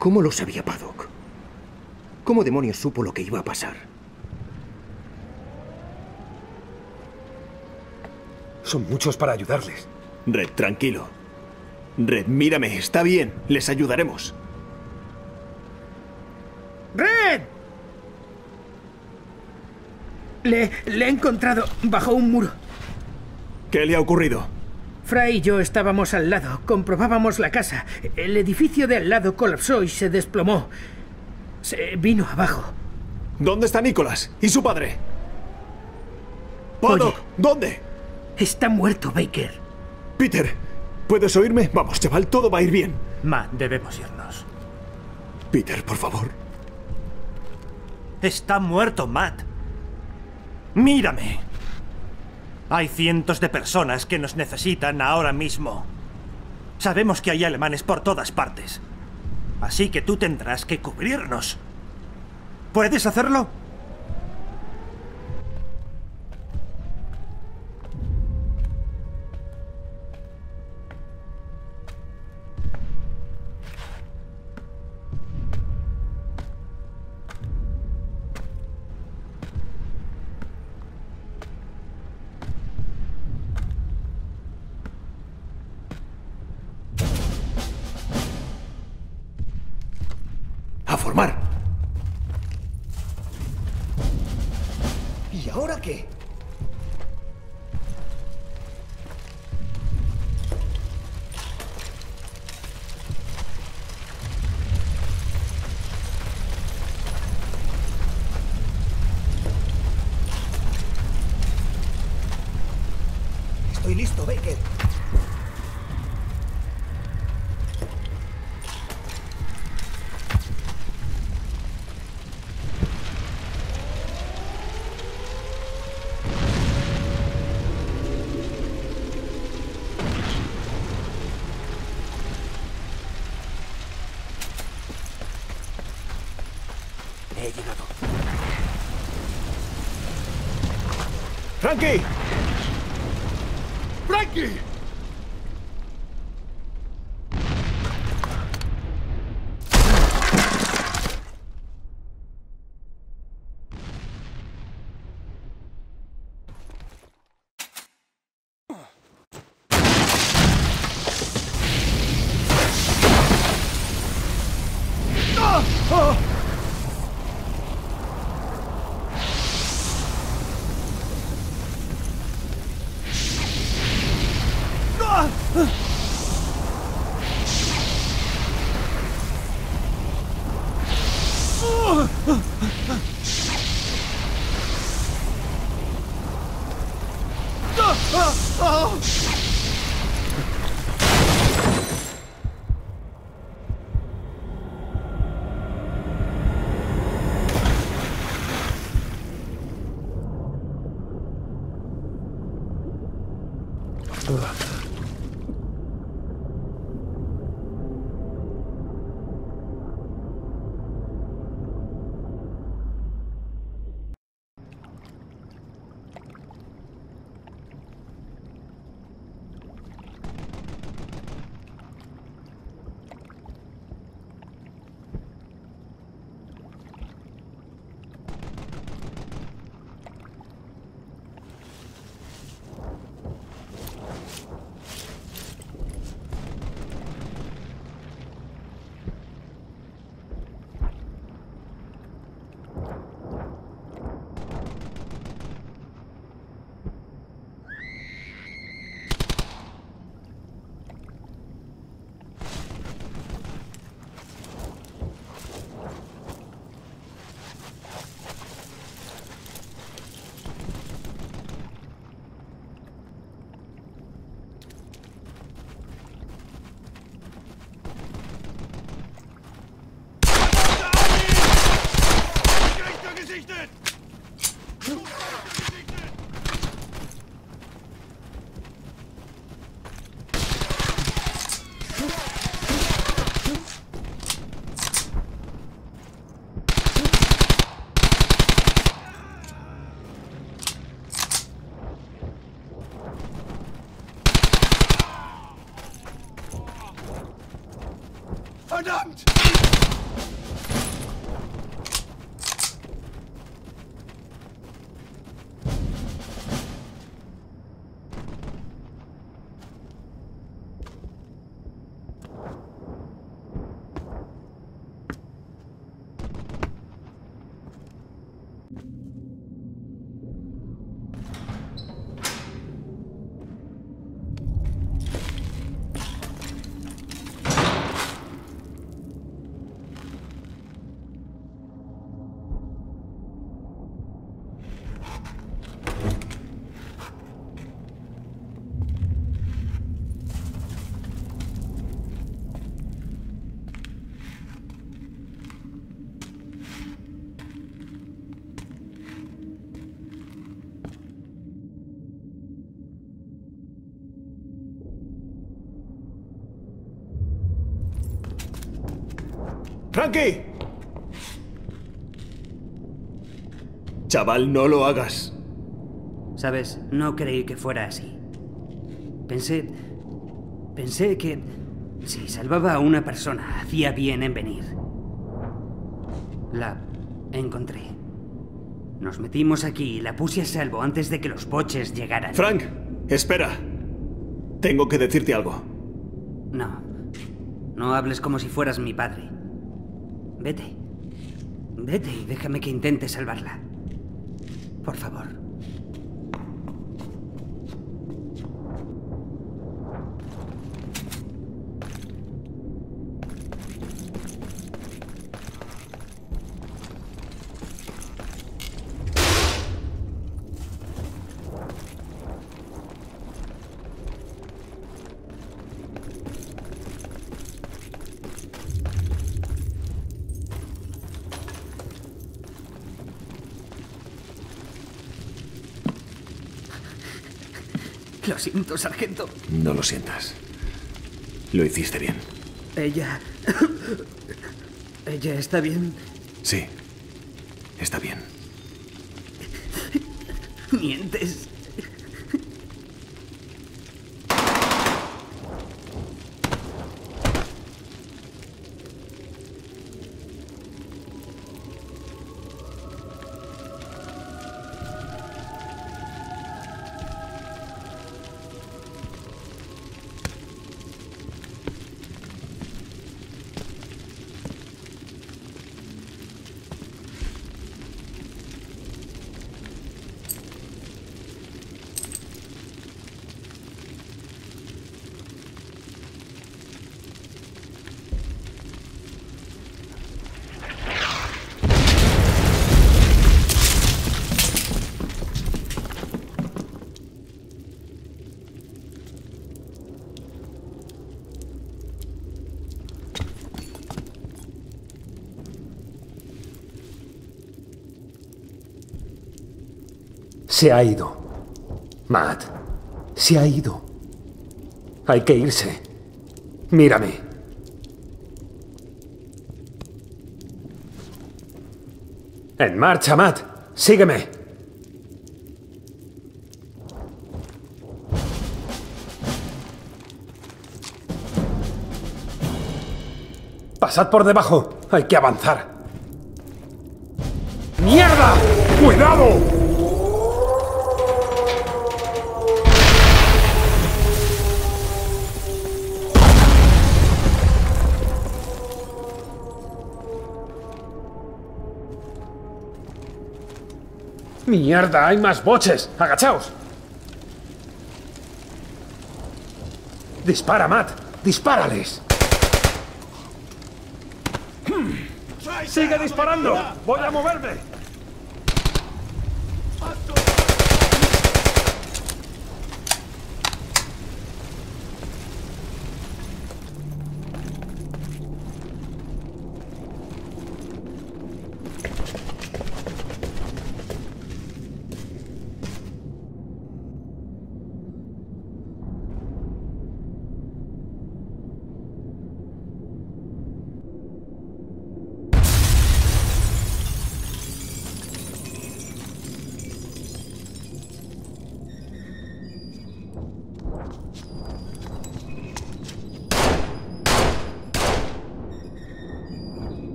¿Cómo lo sabía Paddock? ¿Cómo demonios supo lo que iba a pasar? Son muchos para ayudarles. Red, tranquilo. Red, mírame, está bien. Les ayudaremos. ¡Red! Le he encontrado bajo un muro. ¿Qué le ha ocurrido? Fry y yo estábamos al lado, comprobábamos la casa. El edificio de al lado colapsó y se desplomó. Se vino abajo. ¿Dónde está Nicolas y su padre? Paddock, ¿dónde? Está muerto, Baker. Peter, ¿puedes oírme? Vamos, chaval, todo va a ir bien. Matt, debemos irnos. Peter, por favor. Está muerto, Matt. ¡Mírame! Hay cientos de personas que nos necesitan ahora mismo. Sabemos que hay alemanes por todas partes. Así que tú tendrás que cubrirnos. ¿Puedes hacerlo? ¡Frankie! ¡Frankie! ¡Frankie! Chaval, no lo hagas. Sabes, no creí que fuera así. Pensé que si salvaba a una persona, hacía bien en venir. La encontré. Nos metimos aquí y la puse a salvo antes de que los boches llegaran. Frank, espera. Tengo que decirte algo. No. No hables como si fueras mi padre. Vete. Vete y déjame que intente salvarla. Por favor. Lo siento, sargento. No lo sientas. Lo hiciste bien. Ella... ¿Ella está bien? Sí. Está bien. Mientes. Se ha ido. Matt, se ha ido. Hay que irse. Mírame. En marcha, Matt. Sígueme. Pasad por debajo. Hay que avanzar. ¡Mierda! ¡Cuidado! ¡Mierda! ¡Hay más boches! ¡Agachaos! ¡Dispara, Matt! ¡Dispárales! ¡Sigue disparando! ¡Voy a moverme!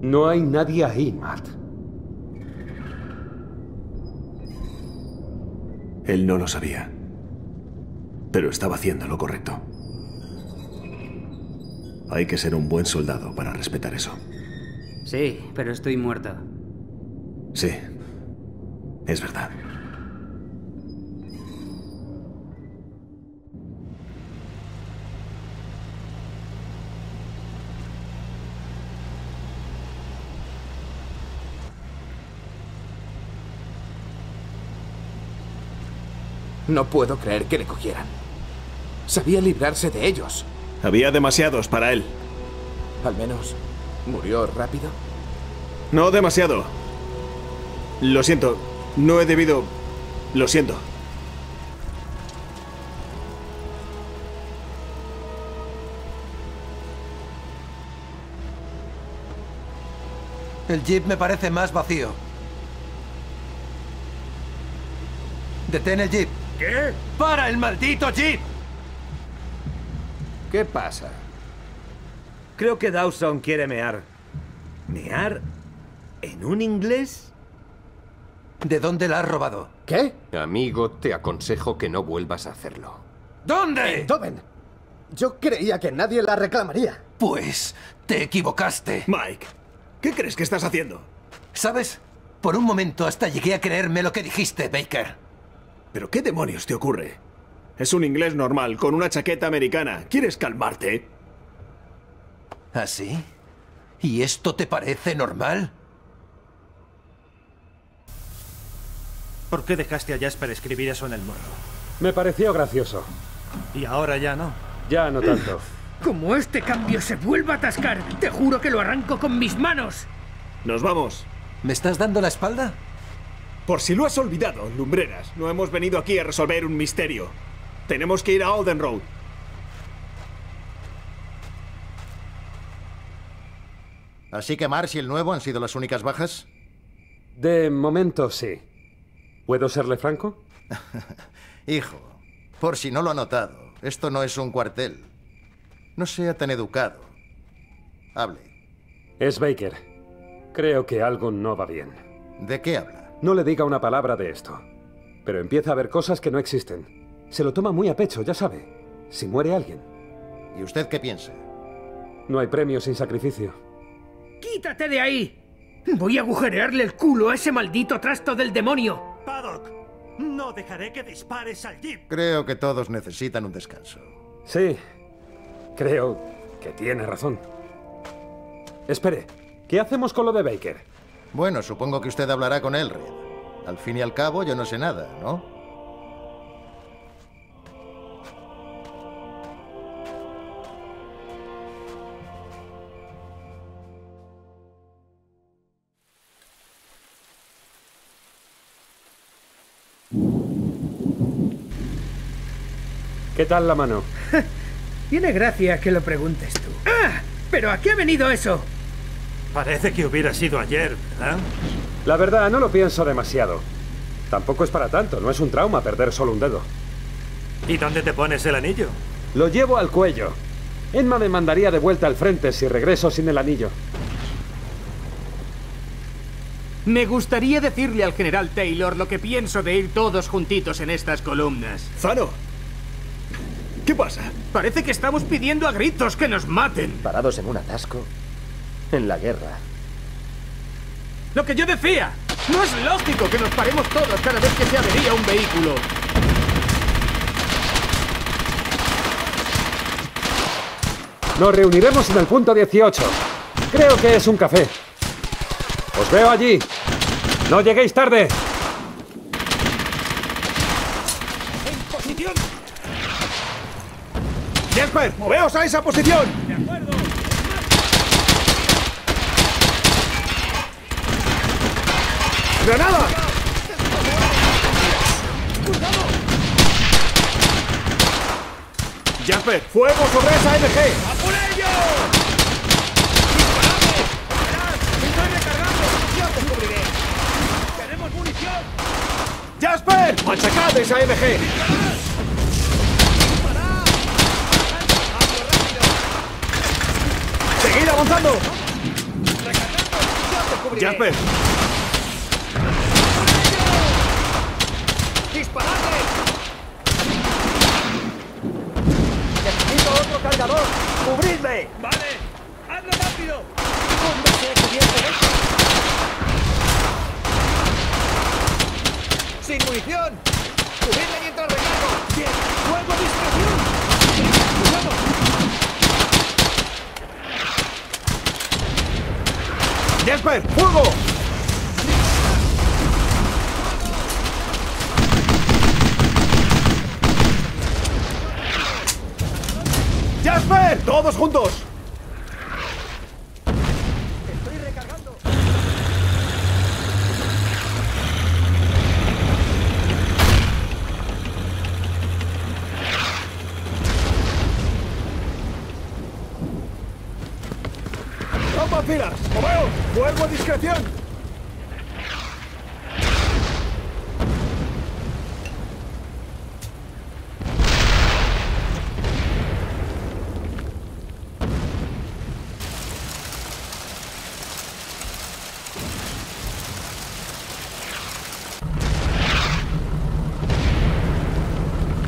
No hay nadie ahí, Matt. Él no lo sabía, pero estaba haciendo lo correcto. Hay que ser un buen soldado para respetar eso. Sí, pero estoy muerto. Sí, es verdad. No puedo creer que le cogieran. Sabía librarse de ellos. Había demasiados para él. Al menos, ¿murió rápido? No demasiado. Lo siento. No he debido... Lo siento. El jeep me parece más vacío. Detén el jeep. ¿Qué? ¡Para el maldito jeep! ¿Qué pasa? Creo que Dawson quiere mear. ¿Mear? ¿En un inglés? ¿De dónde la has robado? ¿Qué? Amigo, te aconsejo que no vuelvas a hacerlo. ¿Dónde? Eindhoven. Yo creía que nadie la reclamaría. Pues te equivocaste. Mike, ¿qué crees que estás haciendo? ¿Sabes? Por un momento hasta llegué a creerme lo que dijiste, Baker. ¿Pero qué demonios te ocurre? Es un inglés normal, con una chaqueta americana. ¿Quieres calmarte? ¿Ah, sí? ¿Y esto te parece normal? ¿Por qué dejaste a Jasper escribir eso en el muro? Me pareció gracioso. ¿Y ahora ya no? Ya no tanto. Como este cambio se vuelva a atascar, te juro que lo arranco con mis manos. Nos vamos. ¿Me estás dando la espalda? Por si lo has olvidado, lumbreras, no hemos venido aquí a resolver un misterio. Tenemos que ir a Alden Road. ¿Así que Marsh y el nuevo han sido las únicas bajas? De momento, sí. ¿Puedo serle franco? Hijo, por si no lo ha notado, esto no es un cuartel. No sea tan educado. Hable. Es Baker. Creo que algo no va bien. ¿De qué habla? No le diga una palabra de esto. Pero empieza a ver cosas que no existen. Se lo toma muy a pecho, ya sabe. Si muere alguien. ¿Y usted qué piensa? No hay premio sin sacrificio. ¡Quítate de ahí! Voy a agujerearle el culo a ese maldito trasto del demonio. Paddock, no dejaré que dispares al jeep. Creo que todos necesitan un descanso. Sí, creo que tiene razón. Espere, ¿qué hacemos con lo de Baker? Bueno, supongo que usted hablará con él, Red. Al fin y al cabo, yo no sé nada, ¿no? ¿Qué tal la mano? Tiene gracia que lo preguntes tú. ¡Ah! ¿Pero a qué ha venido eso? Parece que hubiera sido ayer, ¿verdad? La verdad, no lo pienso demasiado. Tampoco es para tanto, no es un trauma perder solo un dedo. ¿Y dónde te pones el anillo? Lo llevo al cuello. Emma me mandaría de vuelta al frente si regreso sin el anillo. Me gustaría decirle al general Taylor lo que pienso de ir todos juntitos en estas columnas. ¡Zano! ¿Qué pasa? Parece que estamos pidiendo a gritos que nos maten. Parados en un atasco, en la guerra. ¡Lo que yo decía! ¡No es lógico que nos paremos todos cada vez que se avería un vehículo! Nos reuniremos en el punto 18. Creo que es un café. ¡Os veo allí! ¡No lleguéis tarde! ¡Jasper, moveos a esa posición! ¡De acuerdo! ¡Granada! ¡Cuidado! ¡Jasper, fuego sobre esa MG! ¡A por ello! ¡Disparame! ¡Parad! ¡Estoy recargando! ¡Yo te cubriré! ¡Tenemos munición! ¡Jasper! ¡Machacad esa MG! ¡Seguid avanzando! ¡Jasper! ¡Disparate! ¡Necesito otro cargador! ¡Cubridme! ¡Vale! ¡Hazlo rápido! ¡Sin munición! ¡Cubridme mientras recargo! ¡Bien! ¡Fuego a distracción! ¡Cuidado! ¡Jasper, fuego! ¡Jasper! ¡Todos juntos! ¡Estoy recargando! ¡Toma ¡Bomba en filas! ¡Moveos! ¡Vuelvo a discreción!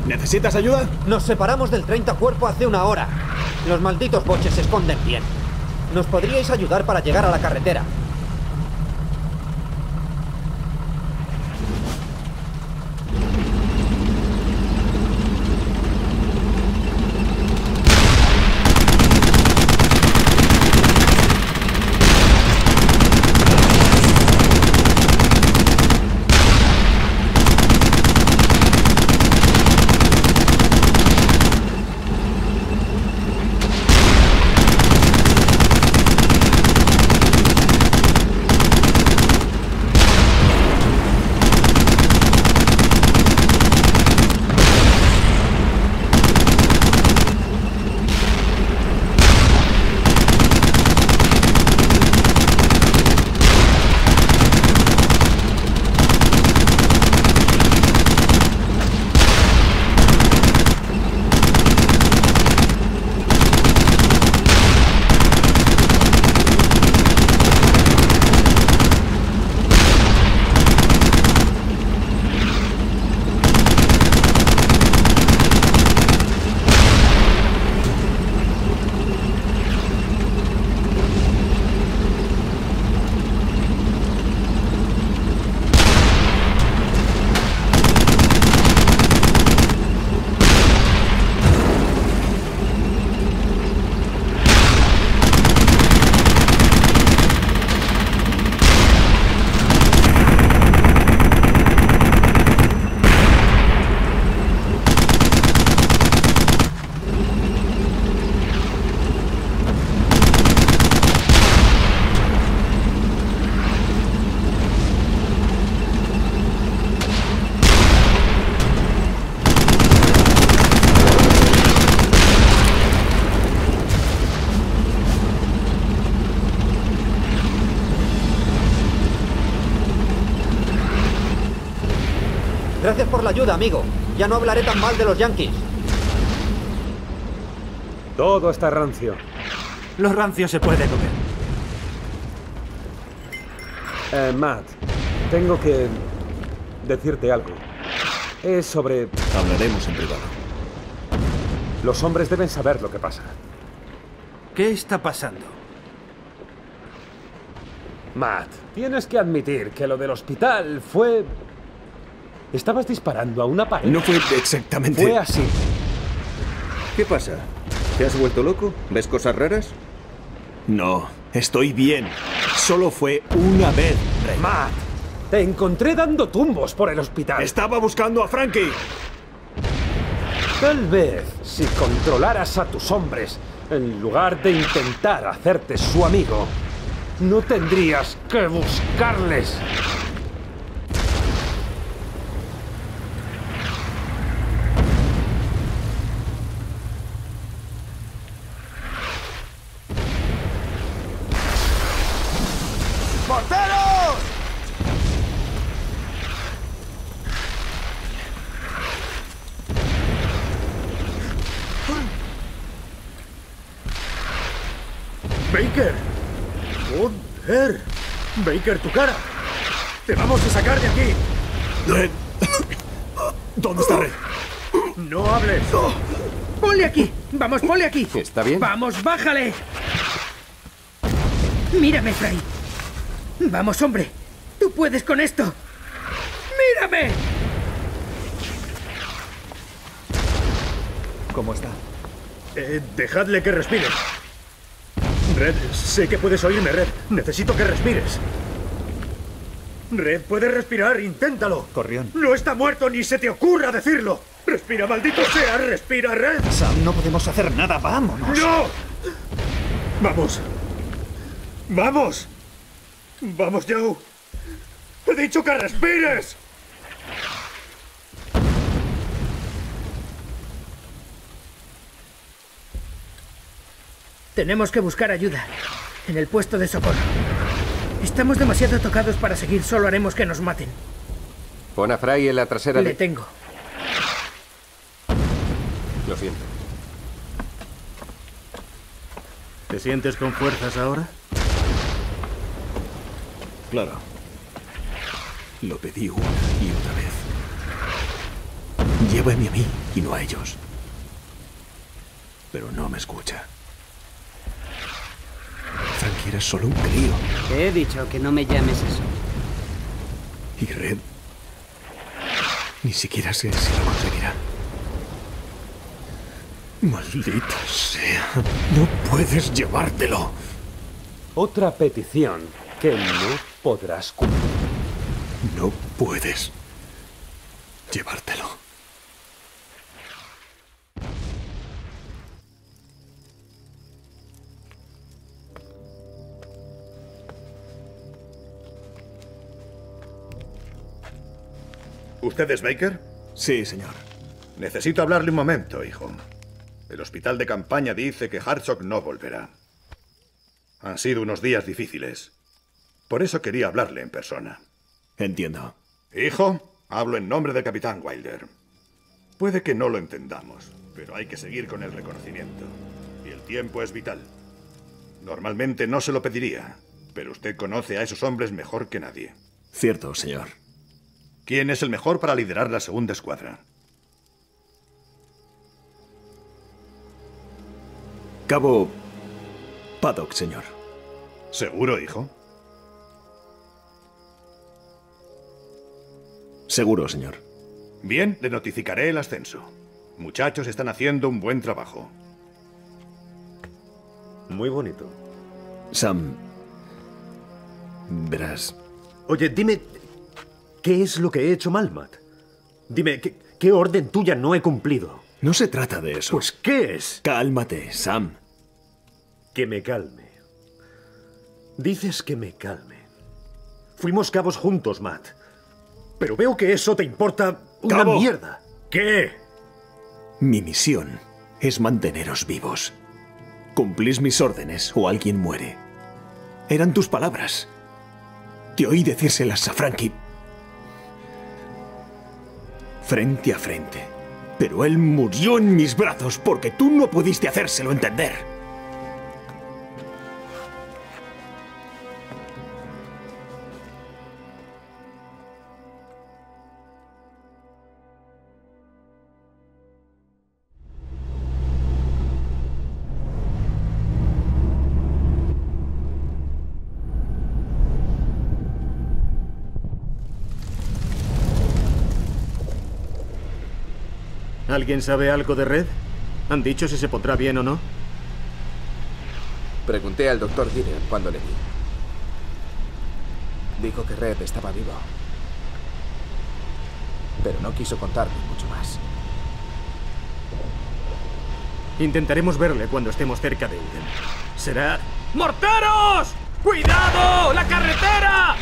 ¿Necesitas ayuda? Nos separamos del 30 cuerpo hace una hora. Los malditos boches se esconden bien. ¿Nos podríais ayudar para llegar a la carretera? Gracias por la ayuda, amigo. Ya no hablaré tan mal de los yankees. Todo está rancio. Los rancios se pueden comer. Matt, tengo que decirte algo. Es sobre... Hablaremos en privado. Los hombres deben saber lo que pasa. ¿Qué está pasando? Matt, tienes que admitir que lo del hospital fue... Estabas disparando a una pared. No fue exactamente... Fue así. ¿Qué pasa? ¿Te has vuelto loco? ¿Ves cosas raras? No, estoy bien. Solo fue una vez. Matt, te encontré dando tumbos por el hospital. Estaba buscando a Frankie. Tal vez, si controlaras a tus hombres, en lugar de intentar hacerte su amigo, no tendrías que buscarles. Baker, tu cara. Te vamos a sacar de aquí. Red. ¿Dónde está Red? No hables. Ponle aquí. Vamos, ponle aquí. ¿Está bien? Vamos, bájale. Mírame, Fry. Vamos, hombre. Tú puedes con esto. Mírame. ¿Cómo está? Dejadle que respire. Red, sé que puedes oírme, Red. Necesito que respires. Red, puedes respirar, inténtalo. Corrión. No está muerto, ni se te ocurra decirlo. Respira, maldito sea, respira, Red. Sam, no podemos hacer nada, vámonos. ¡No! Vamos. Vamos. Vamos, Joe. He dicho que respires. Tenemos que buscar ayuda. en el puesto de socorro. Estamos demasiado tocados para seguir, solo haremos que nos maten. Pon a Fry en la trasera. Le tengo. Lo siento. ¿Te sientes con fuerzas ahora? Claro. Lo pedí una y otra vez. Llévame a mí y no a ellos. Pero no me escucha. Frankie, eres solo un crío. Te he dicho que no me llames eso. Y Red... ni siquiera sé si lo conseguirá. Maldita sea. No puedes llevártelo. Otra petición que no podrás cumplir. No puedes llevártelo. ¿Usted es Baker? Sí, señor. Necesito hablarle un momento, hijo. El hospital de campaña dice que Hartsock no volverá. Han sido unos días difíciles. Por eso quería hablarle en persona. Entiendo. Hijo, hablo en nombre del capitán Wilder. Puede que no lo entendamos, pero hay que seguir con el reconocimiento. Y el tiempo es vital. Normalmente no se lo pediría, pero usted conoce a esos hombres mejor que nadie. Cierto, señor. ¿Quién es el mejor para liderar la segunda escuadra? Cabo Paddock, señor. ¿Seguro, hijo? Seguro, señor. Bien, le notificaré el ascenso. Muchachos, están haciendo un buen trabajo. Muy bonito. Sam, verás... Oye, dime... ¿qué es lo que he hecho mal, Matt? Dime, ¿qué orden tuya no he cumplido? No se trata de eso. Pues, ¿qué es? Cálmate, Sam. Que me calme. Dices que me calme. Fuimos cabos juntos, Matt. Pero veo que eso te importa una ¡Cabo! Mierda. ¿Qué? Mi misión es manteneros vivos. Cumplís mis órdenes o alguien muere. Eran tus palabras. Te oí decírselas a Frankie... frente a frente. Pero él murió en mis brazos porque tú no pudiste hacérselo entender. ¿Alguien sabe algo de Red? ¿Han dicho si se pondrá bien o no? Pregunté al doctor Gideon cuando le vi. Dijo que Red estaba vivo. Pero no quiso contarme mucho más. Intentaremos verle cuando estemos cerca de Uden. Será... ¡Morteros! ¡Cuidado! ¡La carretera!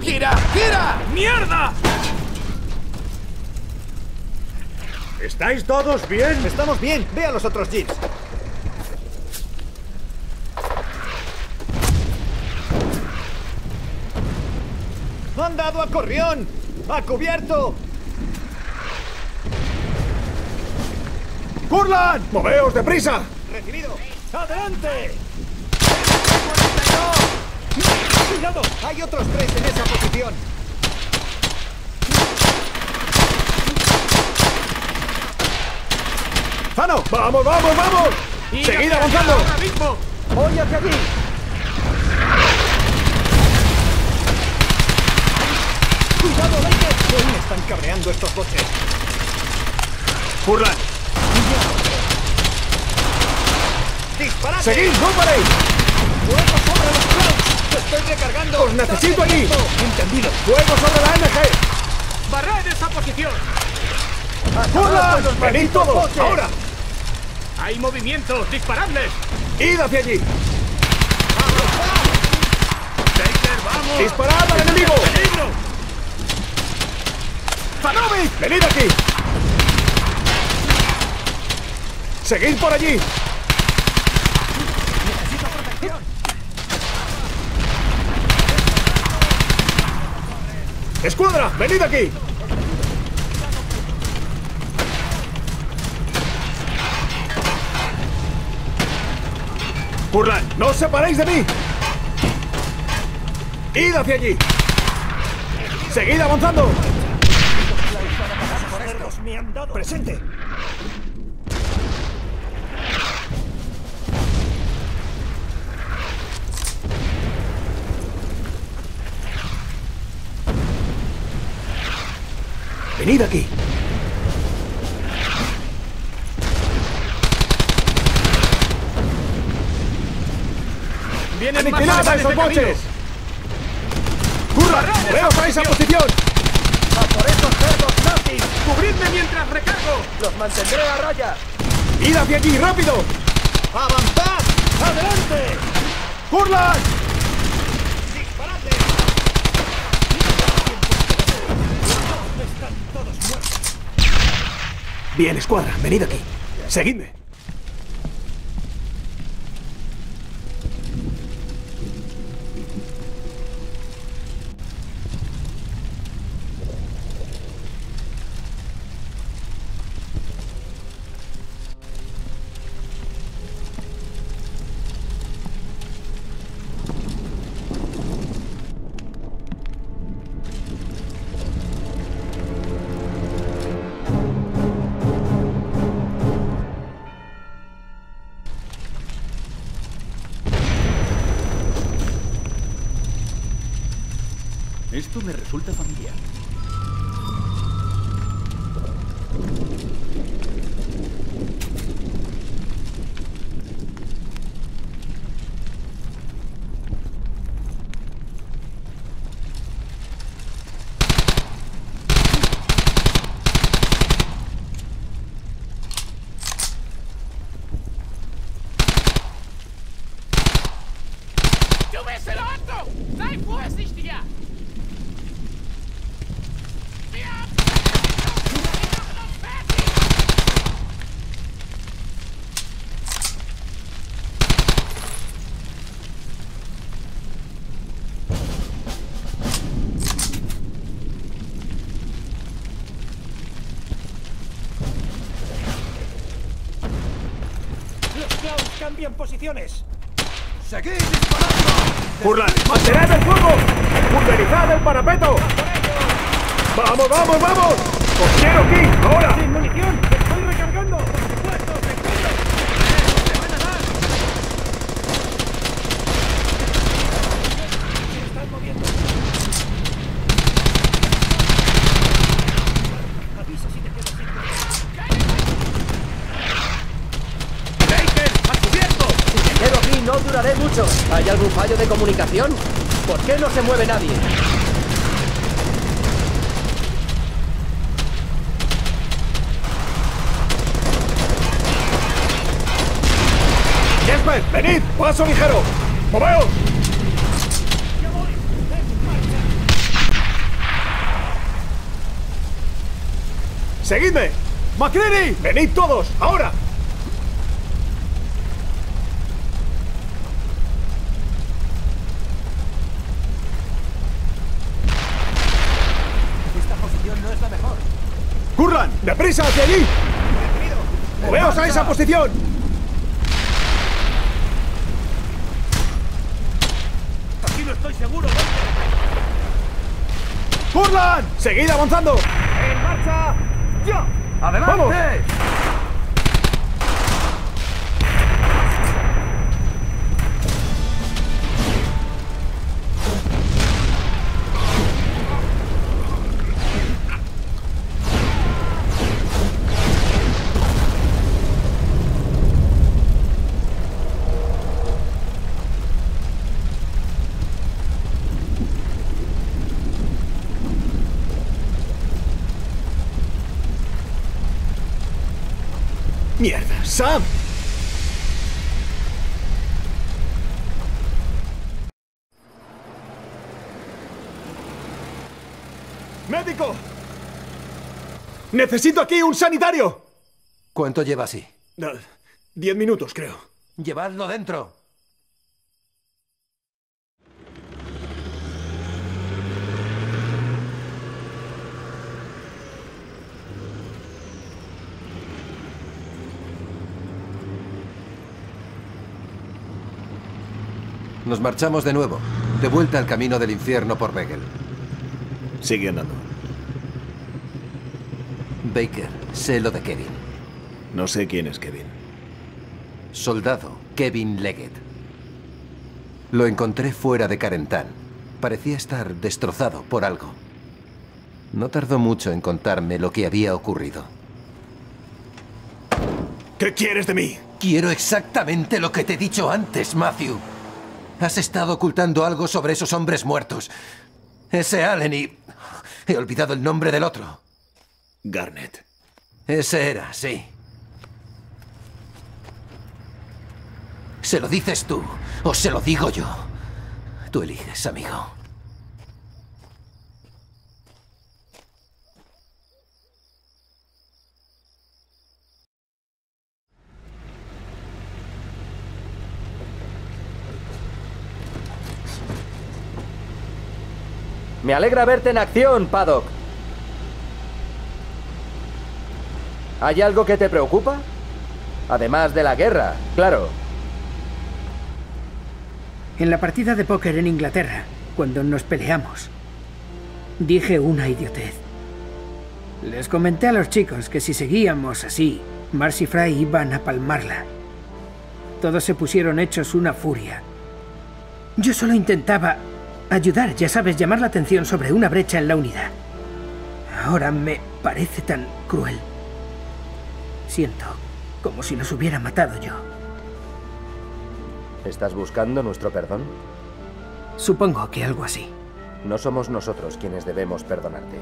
¡Gira! ¡Gira! ¡Mierda! ¿Estáis todos bien? Estamos bien. Ve a los otros jeeps. ¡Han dado a Corrión! ¡A cubierto! ¡Kurland! ¡Moveos deprisa! ¡Recibido! ¡Adelante! ¡Cuidado! Hay otros tres en esa posición. ¡Zano! ¡Vamos, vamos, vamos! ¡Seguid avanzando! ¡Ahora mismo! ¡Voy hacia aquí! ¡Cuidado, Leggett! ¡Hoy me están cabreando estos coches! ¡Kurland! ¡Disparad! ¡Seguid, no paréis! ¡Fuego sobre los clouds! ¡Te estoy recargando! ¡Os necesito aquí! ¡Entendido! ¡Fuego sobre la NG! ¡Barred esa posición! ¡Hola! ¡Venid todos! Coches. ¡Ahora! ¡Hay movimiento! ¡Disparadles! ¡Id hacia allí! ¡Vamos! ¡Baker, vamos! ¡Disparad al enemigo! ¡Peligro! ¡Zanovic! ¡Venid aquí! ¡Seguid por allí! ¡Escuadra, venid aquí! Kurland, no os separéis de mí. Id hacia allí. Seguid avanzando. Presente. Venid aquí. ¡Vienen aniquilados esos coches! ¡Curran! ¡Veos a esa posición! ¡A por esos cerdos nazis! ¡Cubridme mientras recargo! ¡Los mantendré a raya! ¡Id hacia aquí, rápido! ¡Avanzad! ¡Adelante! ¡Curran! ¡Disparate! ¡Están todos muertos! Bien, escuadra, venid aquí. Seguidme. Esto me resulta familiar. ¡Cambien posiciones! ¡Seguid disparando! ¡Kurland, mantened el fuego! ¡Pulverizad el parapeto! ¡Vamos, vamos, vamos! ¡Os quiero aquí, ahora! ¡Sin munición! ¡Estoy recargando! ¡Refuerzos, refuerzos! ¡Se van a dar! ¡Se están moviendo! ¡Avisa si te quedas sin! Pero aquí no duraré mucho. ¿Hay algún fallo de comunicación? ¿Por qué no se mueve nadie? ¡Jasper, venid! ¡Paso ligero! ¡Moveos! ¡Seguidme! ¡McCreary! ¡Venid todos! ¡Ahora! ¡Kurland! ¡Deprisa hacia allí! ¡Moveos a esa posición! ¡Aquí no estoy seguro! ¡Kurland! ¡Seguid avanzando! ¡En marcha! ¡Ya! ¡Adelante! ¡Vamos! ¡Mierda! ¡Sam! ¡Médico! ¡Necesito aquí un sanitario! ¿Cuánto lleva así? 10 minutos, creo. ¡Llevadlo dentro! Nos marchamos de nuevo, de vuelta al camino del infierno por Begel. Sigue andando. Baker, sé lo de Kevin. No sé quién es Kevin. Soldado Kevin Leggett. Lo encontré fuera de Carentan. Parecía estar destrozado por algo. No tardó mucho en contarme lo que había ocurrido. ¿Qué quieres de mí? Quiero exactamente lo que te he dicho antes, Matthew. Has estado ocultando algo sobre esos hombres muertos. Ese Allen y... he olvidado el nombre del otro. Garnett. Ese era, sí. ¿Se lo dices tú o se lo digo yo? Tú eliges, amigo. Me alegra verte en acción, Paddock. ¿Hay algo que te preocupa? Además de la guerra, claro. En la partida de póker en Inglaterra, cuando nos peleamos, dije una idiotez. Les comenté a los chicos que si seguíamos así, Marsh y Fry iban a palmarla. Todos se pusieron hechos una furia. Yo solo intentaba ayudar, ya sabes, llamar la atención sobre una brecha en la unidad. Ahora me parece tan cruel. Siento como si nos hubiera matado yo. ¿Estás buscando nuestro perdón? Supongo que algo así. No somos nosotros quienes debemos perdonarte.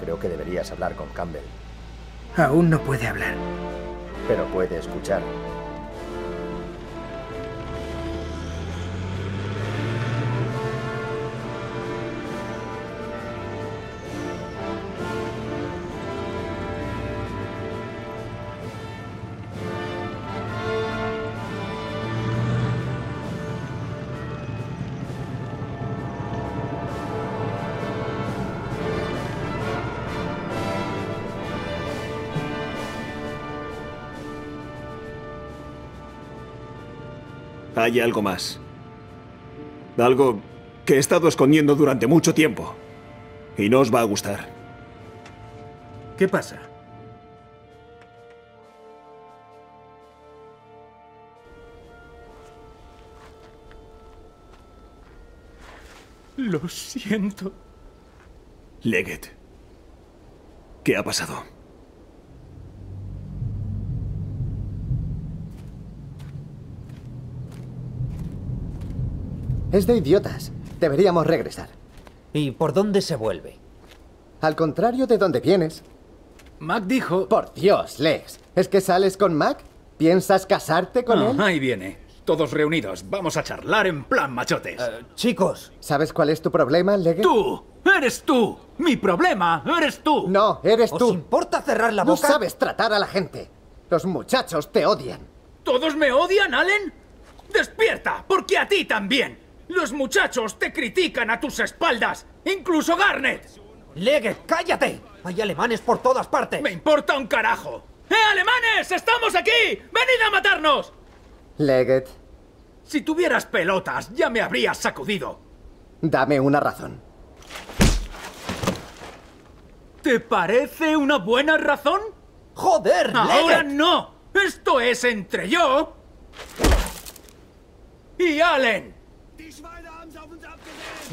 Creo que deberías hablar con Campbell. Aún no puede hablar. Pero puede escuchar. Hay algo más. Algo que he estado escondiendo durante mucho tiempo. Y no os va a gustar. ¿Qué pasa? Lo siento. Leggett, ¿qué ha pasado? Es de idiotas. Deberíamos regresar. ¿Y por dónde se vuelve? Al contrario de donde vienes. Mac dijo... Por Dios, Lex. ¿Es que sales con Mac? ¿Piensas casarte con él? Ahí viene. Todos reunidos. Vamos a charlar en plan machotes. Chicos. ¿Sabes cuál es tu problema, Leggett? ¡Tú! ¡Eres tú! ¡Mi problema! ¡Eres tú! No, eres tú. ¿Os importa cerrar la boca? No sabes tratar a la gente. Los muchachos te odian. ¿Todos me odian, Allen? ¡Despierta! Porque a ti también. Los muchachos te critican a tus espaldas, incluso Garnett. Leggett, cállate. Hay alemanes por todas partes. Me importa un carajo. ¡Eh, alemanes! ¡Estamos aquí! ¡Venid a matarnos! Leggett. Si tuvieras pelotas, ya me habrías sacudido. Dame una razón. ¿Te parece una buena razón? ¡Joder, Leggett! ¡Ahora no! Esto es entre yo y Allen.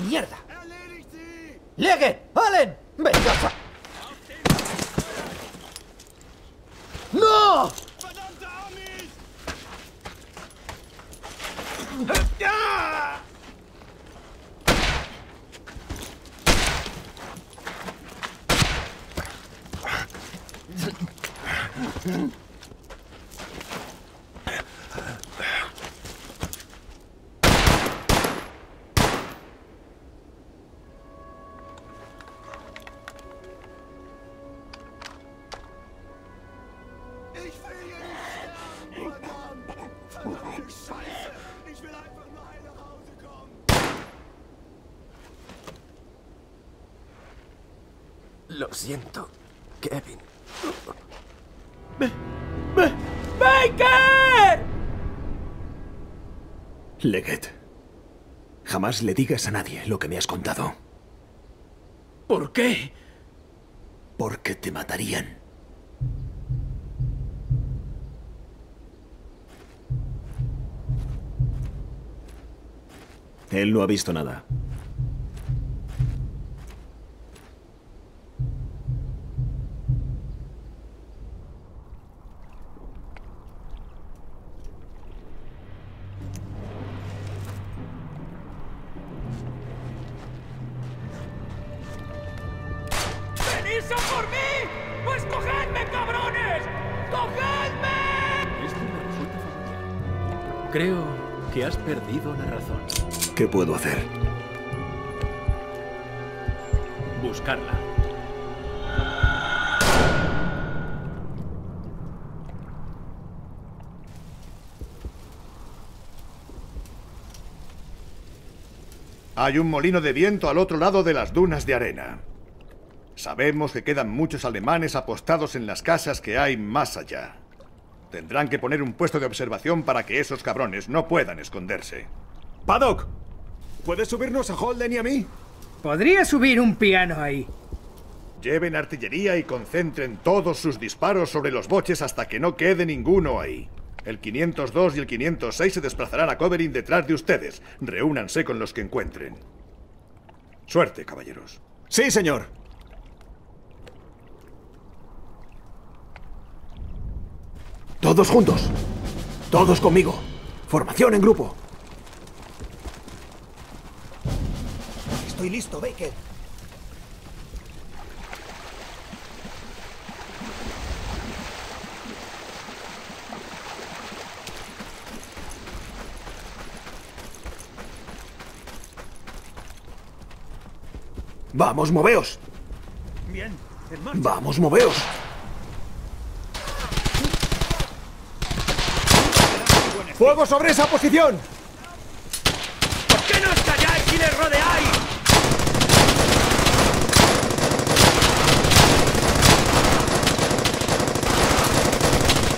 ¡Mierda! ¡Leggett! ¡Allen! ¡Venganza! ¡No! Lo siento, Kevin. ¡Baker! Leggett. Jamás le digas a nadie lo que me has contado. ¿Por qué? Porque te matarían. Él no ha visto nada. Creo que has perdido la razón. ¿Qué puedo hacer? Buscarla. Hay un molino de viento al otro lado de las dunas de arena. Sabemos que quedan muchos alemanes apostados en las casas que hay más allá. Tendrán que poner un puesto de observación para que esos cabrones no puedan esconderse. Paddock, ¿puedes subirnos a Holden y a mí? Podría subir un piano ahí. Lleven artillería y concentren todos sus disparos sobre los boches hasta que no quede ninguno ahí. El 502 y el 506 se desplazarán a Koevering detrás de ustedes. Reúnanse con los que encuentren. Suerte, caballeros. Sí, señor. Todos juntos. Todos conmigo. Formación en grupo. Estoy listo, Baker. Vamos, moveos. Bien, en marcha. Vamos, moveos. ¡Fuego sobre esa posición! ¿Por qué no os calláis y les rodeáis?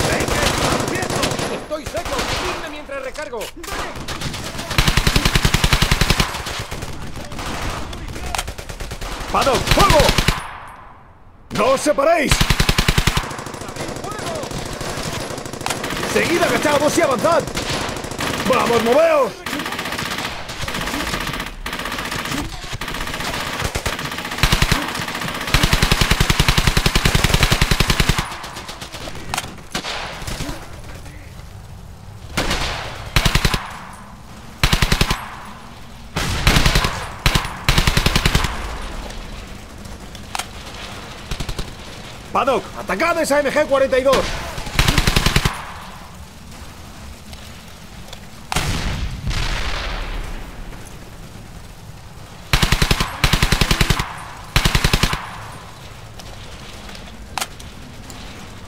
¡Venga, estamos! ¡Estoy seco! ¡Firme mientras recargo! ¡Vale! ¡Paddock, fuego! ¡No os separéis! ¡Seguid agachados y avanzad! ¡Vamos, moveos! ¡Paddock, atacad a esa MG-42!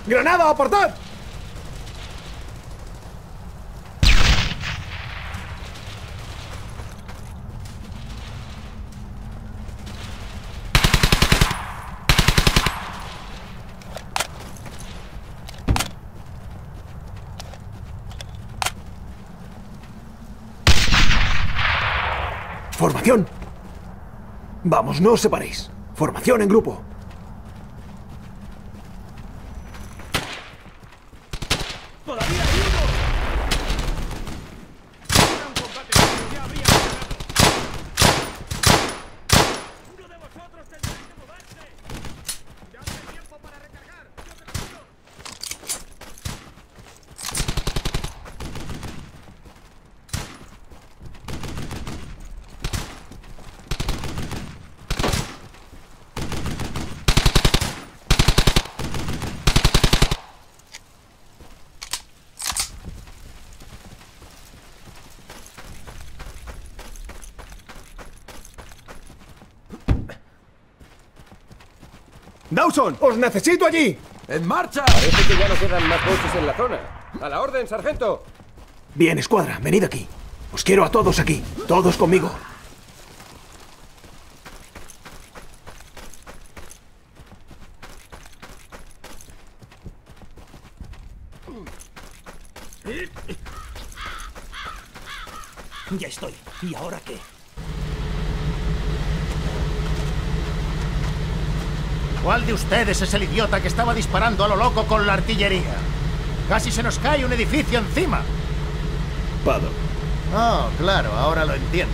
¡Granada, apartad! ¡Formación! Vamos, no os separéis. Formación en grupo. ¡Dawson! ¡Os necesito allí! ¡En marcha! Parece que ya no quedan más coches en la zona. ¡A la orden, sargento! Bien, escuadra, venid aquí. Os quiero a todos aquí. Todos conmigo. Ya estoy. ¿Y ahora qué? ¿Cuál de ustedes es el idiota que estaba disparando a lo loco con la artillería? Casi se nos cae un edificio encima. Paddock. Oh, claro, ahora lo entiendo.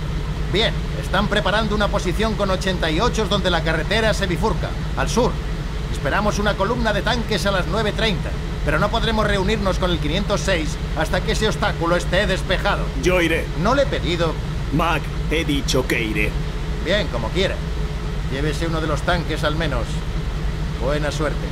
Bien, están preparando una posición con 88 donde la carretera se bifurca, al sur. Esperamos una columna de tanques a las 9:30, pero no podremos reunirnos con el 506 hasta que ese obstáculo esté despejado. Yo iré. No le he pedido... Mac, he dicho que iré. Bien, como quiera. Llévese uno de los tanques al menos. Buena suerte.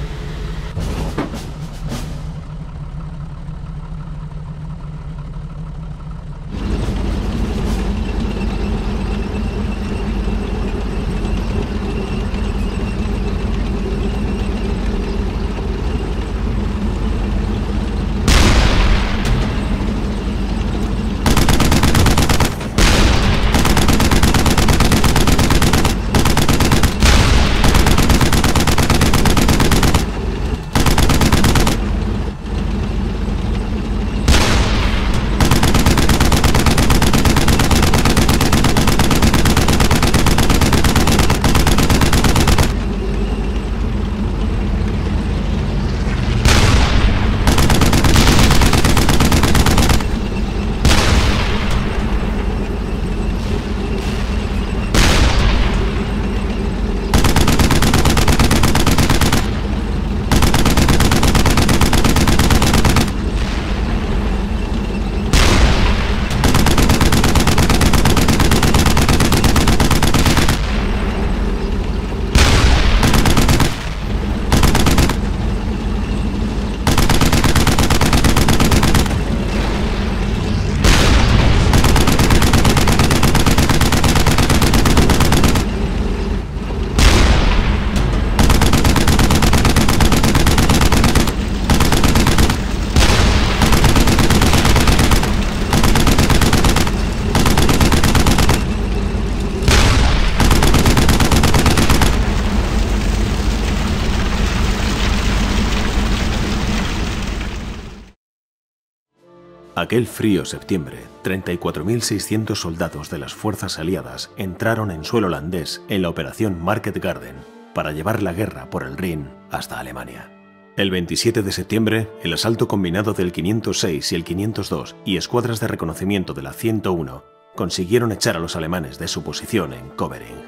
Aquel frío septiembre, 34.600 soldados de las fuerzas aliadas entraron en suelo holandés en la operación Market Garden para llevar la guerra por el Rin hasta Alemania. El 27 de septiembre, el asalto combinado del 506 y el 502 y escuadras de reconocimiento de la 101 consiguieron echar a los alemanes de su posición en Koevering.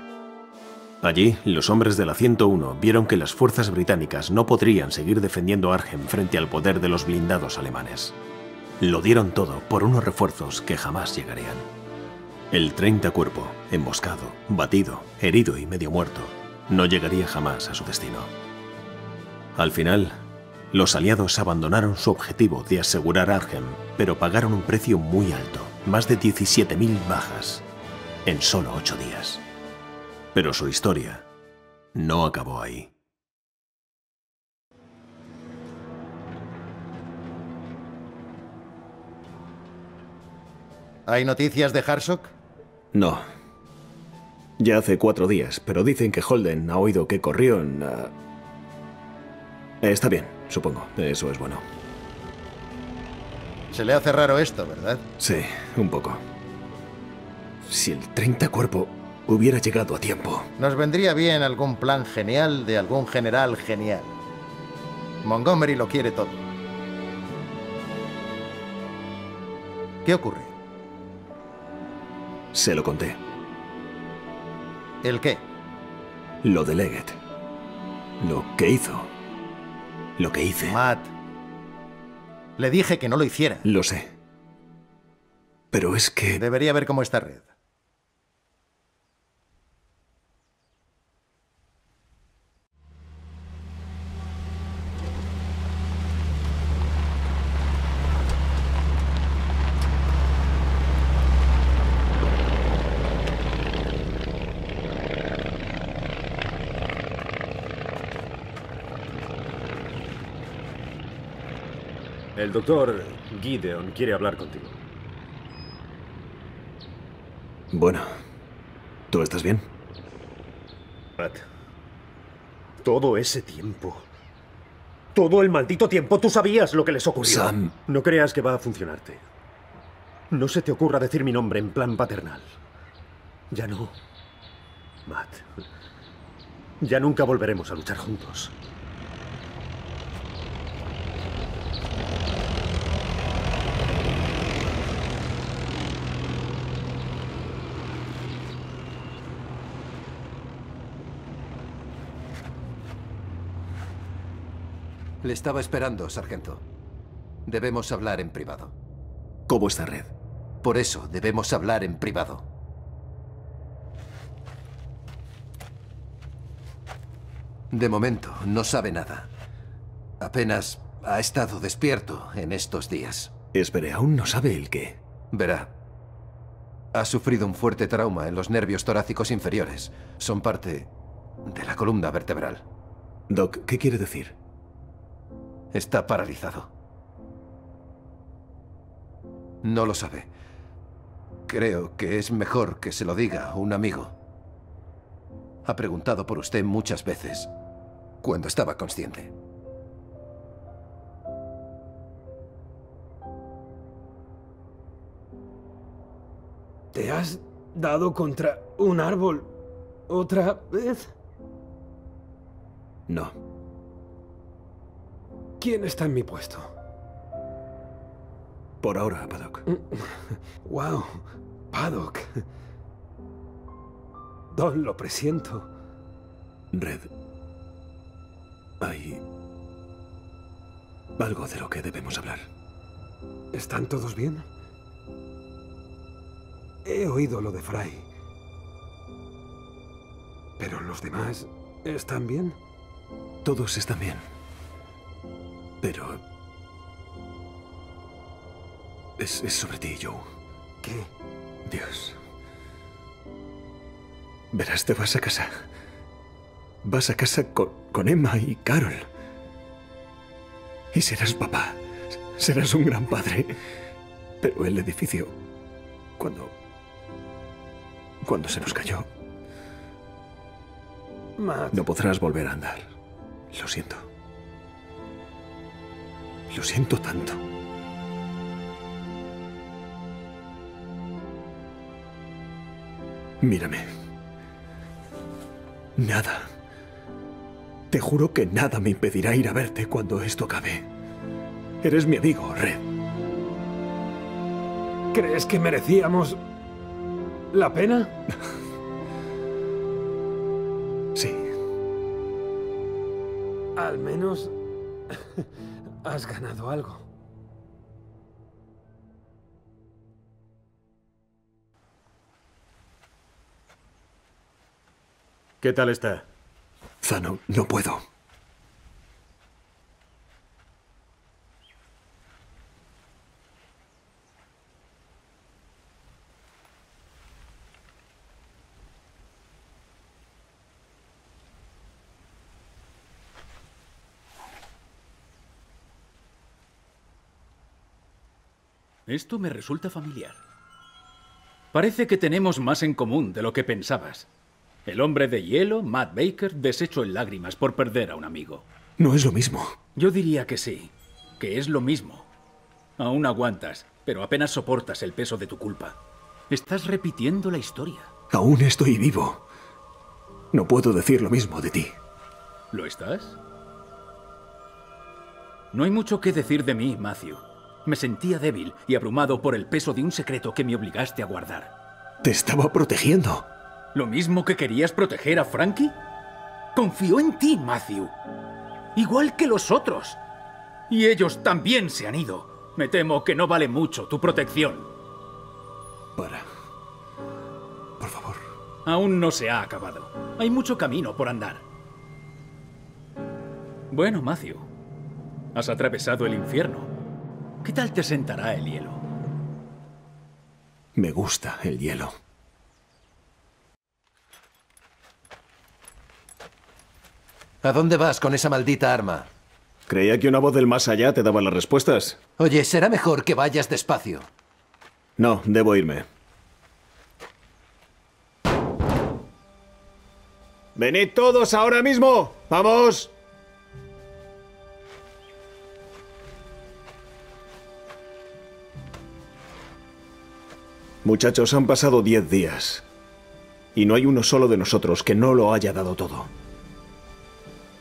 Allí, los hombres de la 101 vieron que las fuerzas británicas no podrían seguir defendiendo Arnhem frente al poder de los blindados alemanes. Lo dieron todo por unos refuerzos que jamás llegarían. El 30 cuerpo, emboscado, batido, herido y medio muerto, no llegaría jamás a su destino. Al final, los aliados abandonaron su objetivo de asegurar Arnhem, pero pagaron un precio muy alto, más de 17.000 bajas, en solo 8 días. Pero su historia no acabó ahí. ¿Hay noticias de Hartsock? No. Ya hace 4 días, pero dicen que Holden ha oído que Corrion... Está bien, supongo. Eso es bueno. Se le hace raro esto, ¿verdad? Sí, un poco. Si el 30 cuerpo hubiera llegado a tiempo... Nos vendría bien algún plan genial de algún general genial. Montgomery lo quiere todo. ¿Qué ocurre? Se lo conté. ¿El qué? Lo de Leggett. Lo que hizo. Lo que hice. Matt. Le dije que no lo hiciera. Lo sé. Pero es que... Debería ver cómo está Red. El doctor Gideon quiere hablar contigo. Bueno, ¿tú estás bien? Matt, todo ese tiempo, todo el maldito tiempo, tú sabías lo que les ocurrió. Sam. No creas que va a funcionarte. No se te ocurra decir mi nombre en plan paternal. Ya no, Matt. Ya nunca volveremos a luchar juntos. Le estaba esperando, sargento. Debemos hablar en privado. ¿Cómo está Red? Por eso, debemos hablar en privado. De momento, no sabe nada. Apenas ha estado despierto en estos días. Espere, aún no sabe el qué. Verá. Ha sufrido un fuerte trauma en los nervios torácicos inferiores. Son parte de la columna vertebral. Doc, ¿qué quiere decir? Está paralizado. No lo sabe. Creo que es mejor que se lo diga a un amigo. Ha preguntado por usted muchas veces, cuando estaba consciente. ¿Te has dado contra un árbol otra vez? No. ¿Quién está en mi puesto? Por ahora, Paddock. Wow, Paddock. Don, lo presiento. Red, hay algo de lo que debemos hablar. ¿Están todos bien? He oído lo de Fry. ¿Pero los demás están bien? Todos están bien. Pero... Es sobre ti, Joe. ¿Qué? Dios. Verás, te vas a casa. Vas a casa con Emma y Carol. Y serás papá. Serás un gran padre. Pero el edificio... Cuando se nos cayó... Matt. No podrás volver a andar. Lo siento. Lo siento tanto. Mírame. Nada. Te juro que nada me impedirá ir a verte cuando esto acabe. Eres mi amigo, Red. ¿Crees que merecíamos la pena? Sí. Al menos has ganado algo. ¿Qué tal está? Zano, no puedo. Esto me resulta familiar. Parece que tenemos más en común de lo que pensabas. El hombre de hielo, Matt Baker, deshecho en lágrimas por perder a un amigo. No es lo mismo. Yo diría que sí, que es lo mismo. Aún aguantas, pero apenas soportas el peso de tu culpa. Estás repitiendo la historia. Aún estoy vivo. No puedo decir lo mismo de ti. ¿Lo estás? No hay mucho que decir de mí, Matthew. Me sentía débil y abrumado por el peso de un secreto que me obligaste a guardar. Te estaba protegiendo. ¿Lo mismo que querías proteger a Frankie? Confió en ti, Matthew. Igual que los otros. Y ellos también se han ido. Me temo que no vale mucho tu protección. Para. Por favor. Aún no se ha acabado. Hay mucho camino por andar. Bueno, Matthew. Has atravesado el infierno. ¿Qué tal te sentará el hielo? Me gusta el hielo. ¿A dónde vas con esa maldita arma? Creía que una voz del más allá te daba las respuestas. Oye, será mejor que vayas despacio. No, debo irme. ¡Venid todos ahora mismo! ¡Vamos! Muchachos, han pasado 10 días. Y no hay uno solo de nosotros que no lo haya dado todo.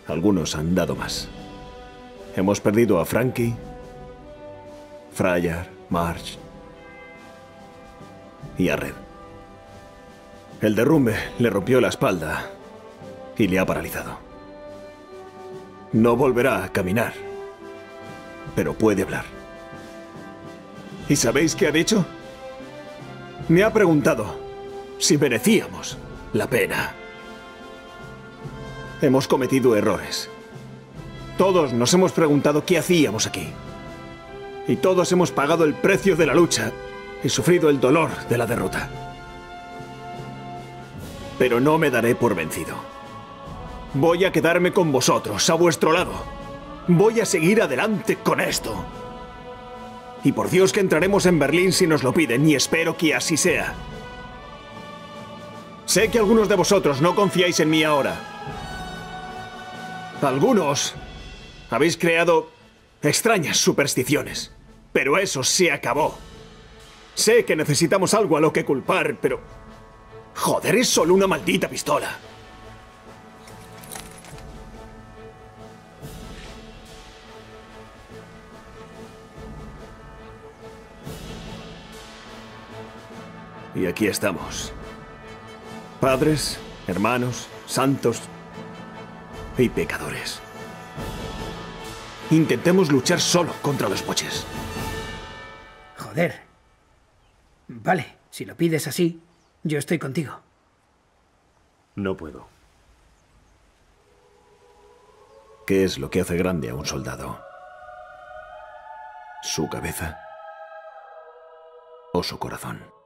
Algunos han dado más. Hemos perdido a Frankie, Fry, Marsh y a Red. El derrumbe le rompió la espalda y le ha paralizado. No volverá a caminar, pero puede hablar. ¿Y sabéis qué ha dicho? Me ha preguntado si merecíamos la pena. Hemos cometido errores. Todos nos hemos preguntado qué hacíamos aquí. Y todos hemos pagado el precio de la lucha y sufrido el dolor de la derrota. Pero no me daré por vencido. Voy a quedarme con vosotros, a vuestro lado. Voy a seguir adelante con esto. Y por Dios que entraremos en Berlín si nos lo piden, y espero que así sea. Sé que algunos de vosotros no confiáis en mí ahora. Algunos habéis creado extrañas supersticiones, pero eso se acabó. Sé que necesitamos algo a lo que culpar, pero... joder, es solo una maldita pistola. Y aquí estamos. Padres, hermanos, santos y pecadores. Intentemos luchar solo contra los poches. Joder. Vale, si lo pides así... yo estoy contigo. No puedo. ¿Qué es lo que hace grande a un soldado? ¿Su cabeza? ¿O su corazón?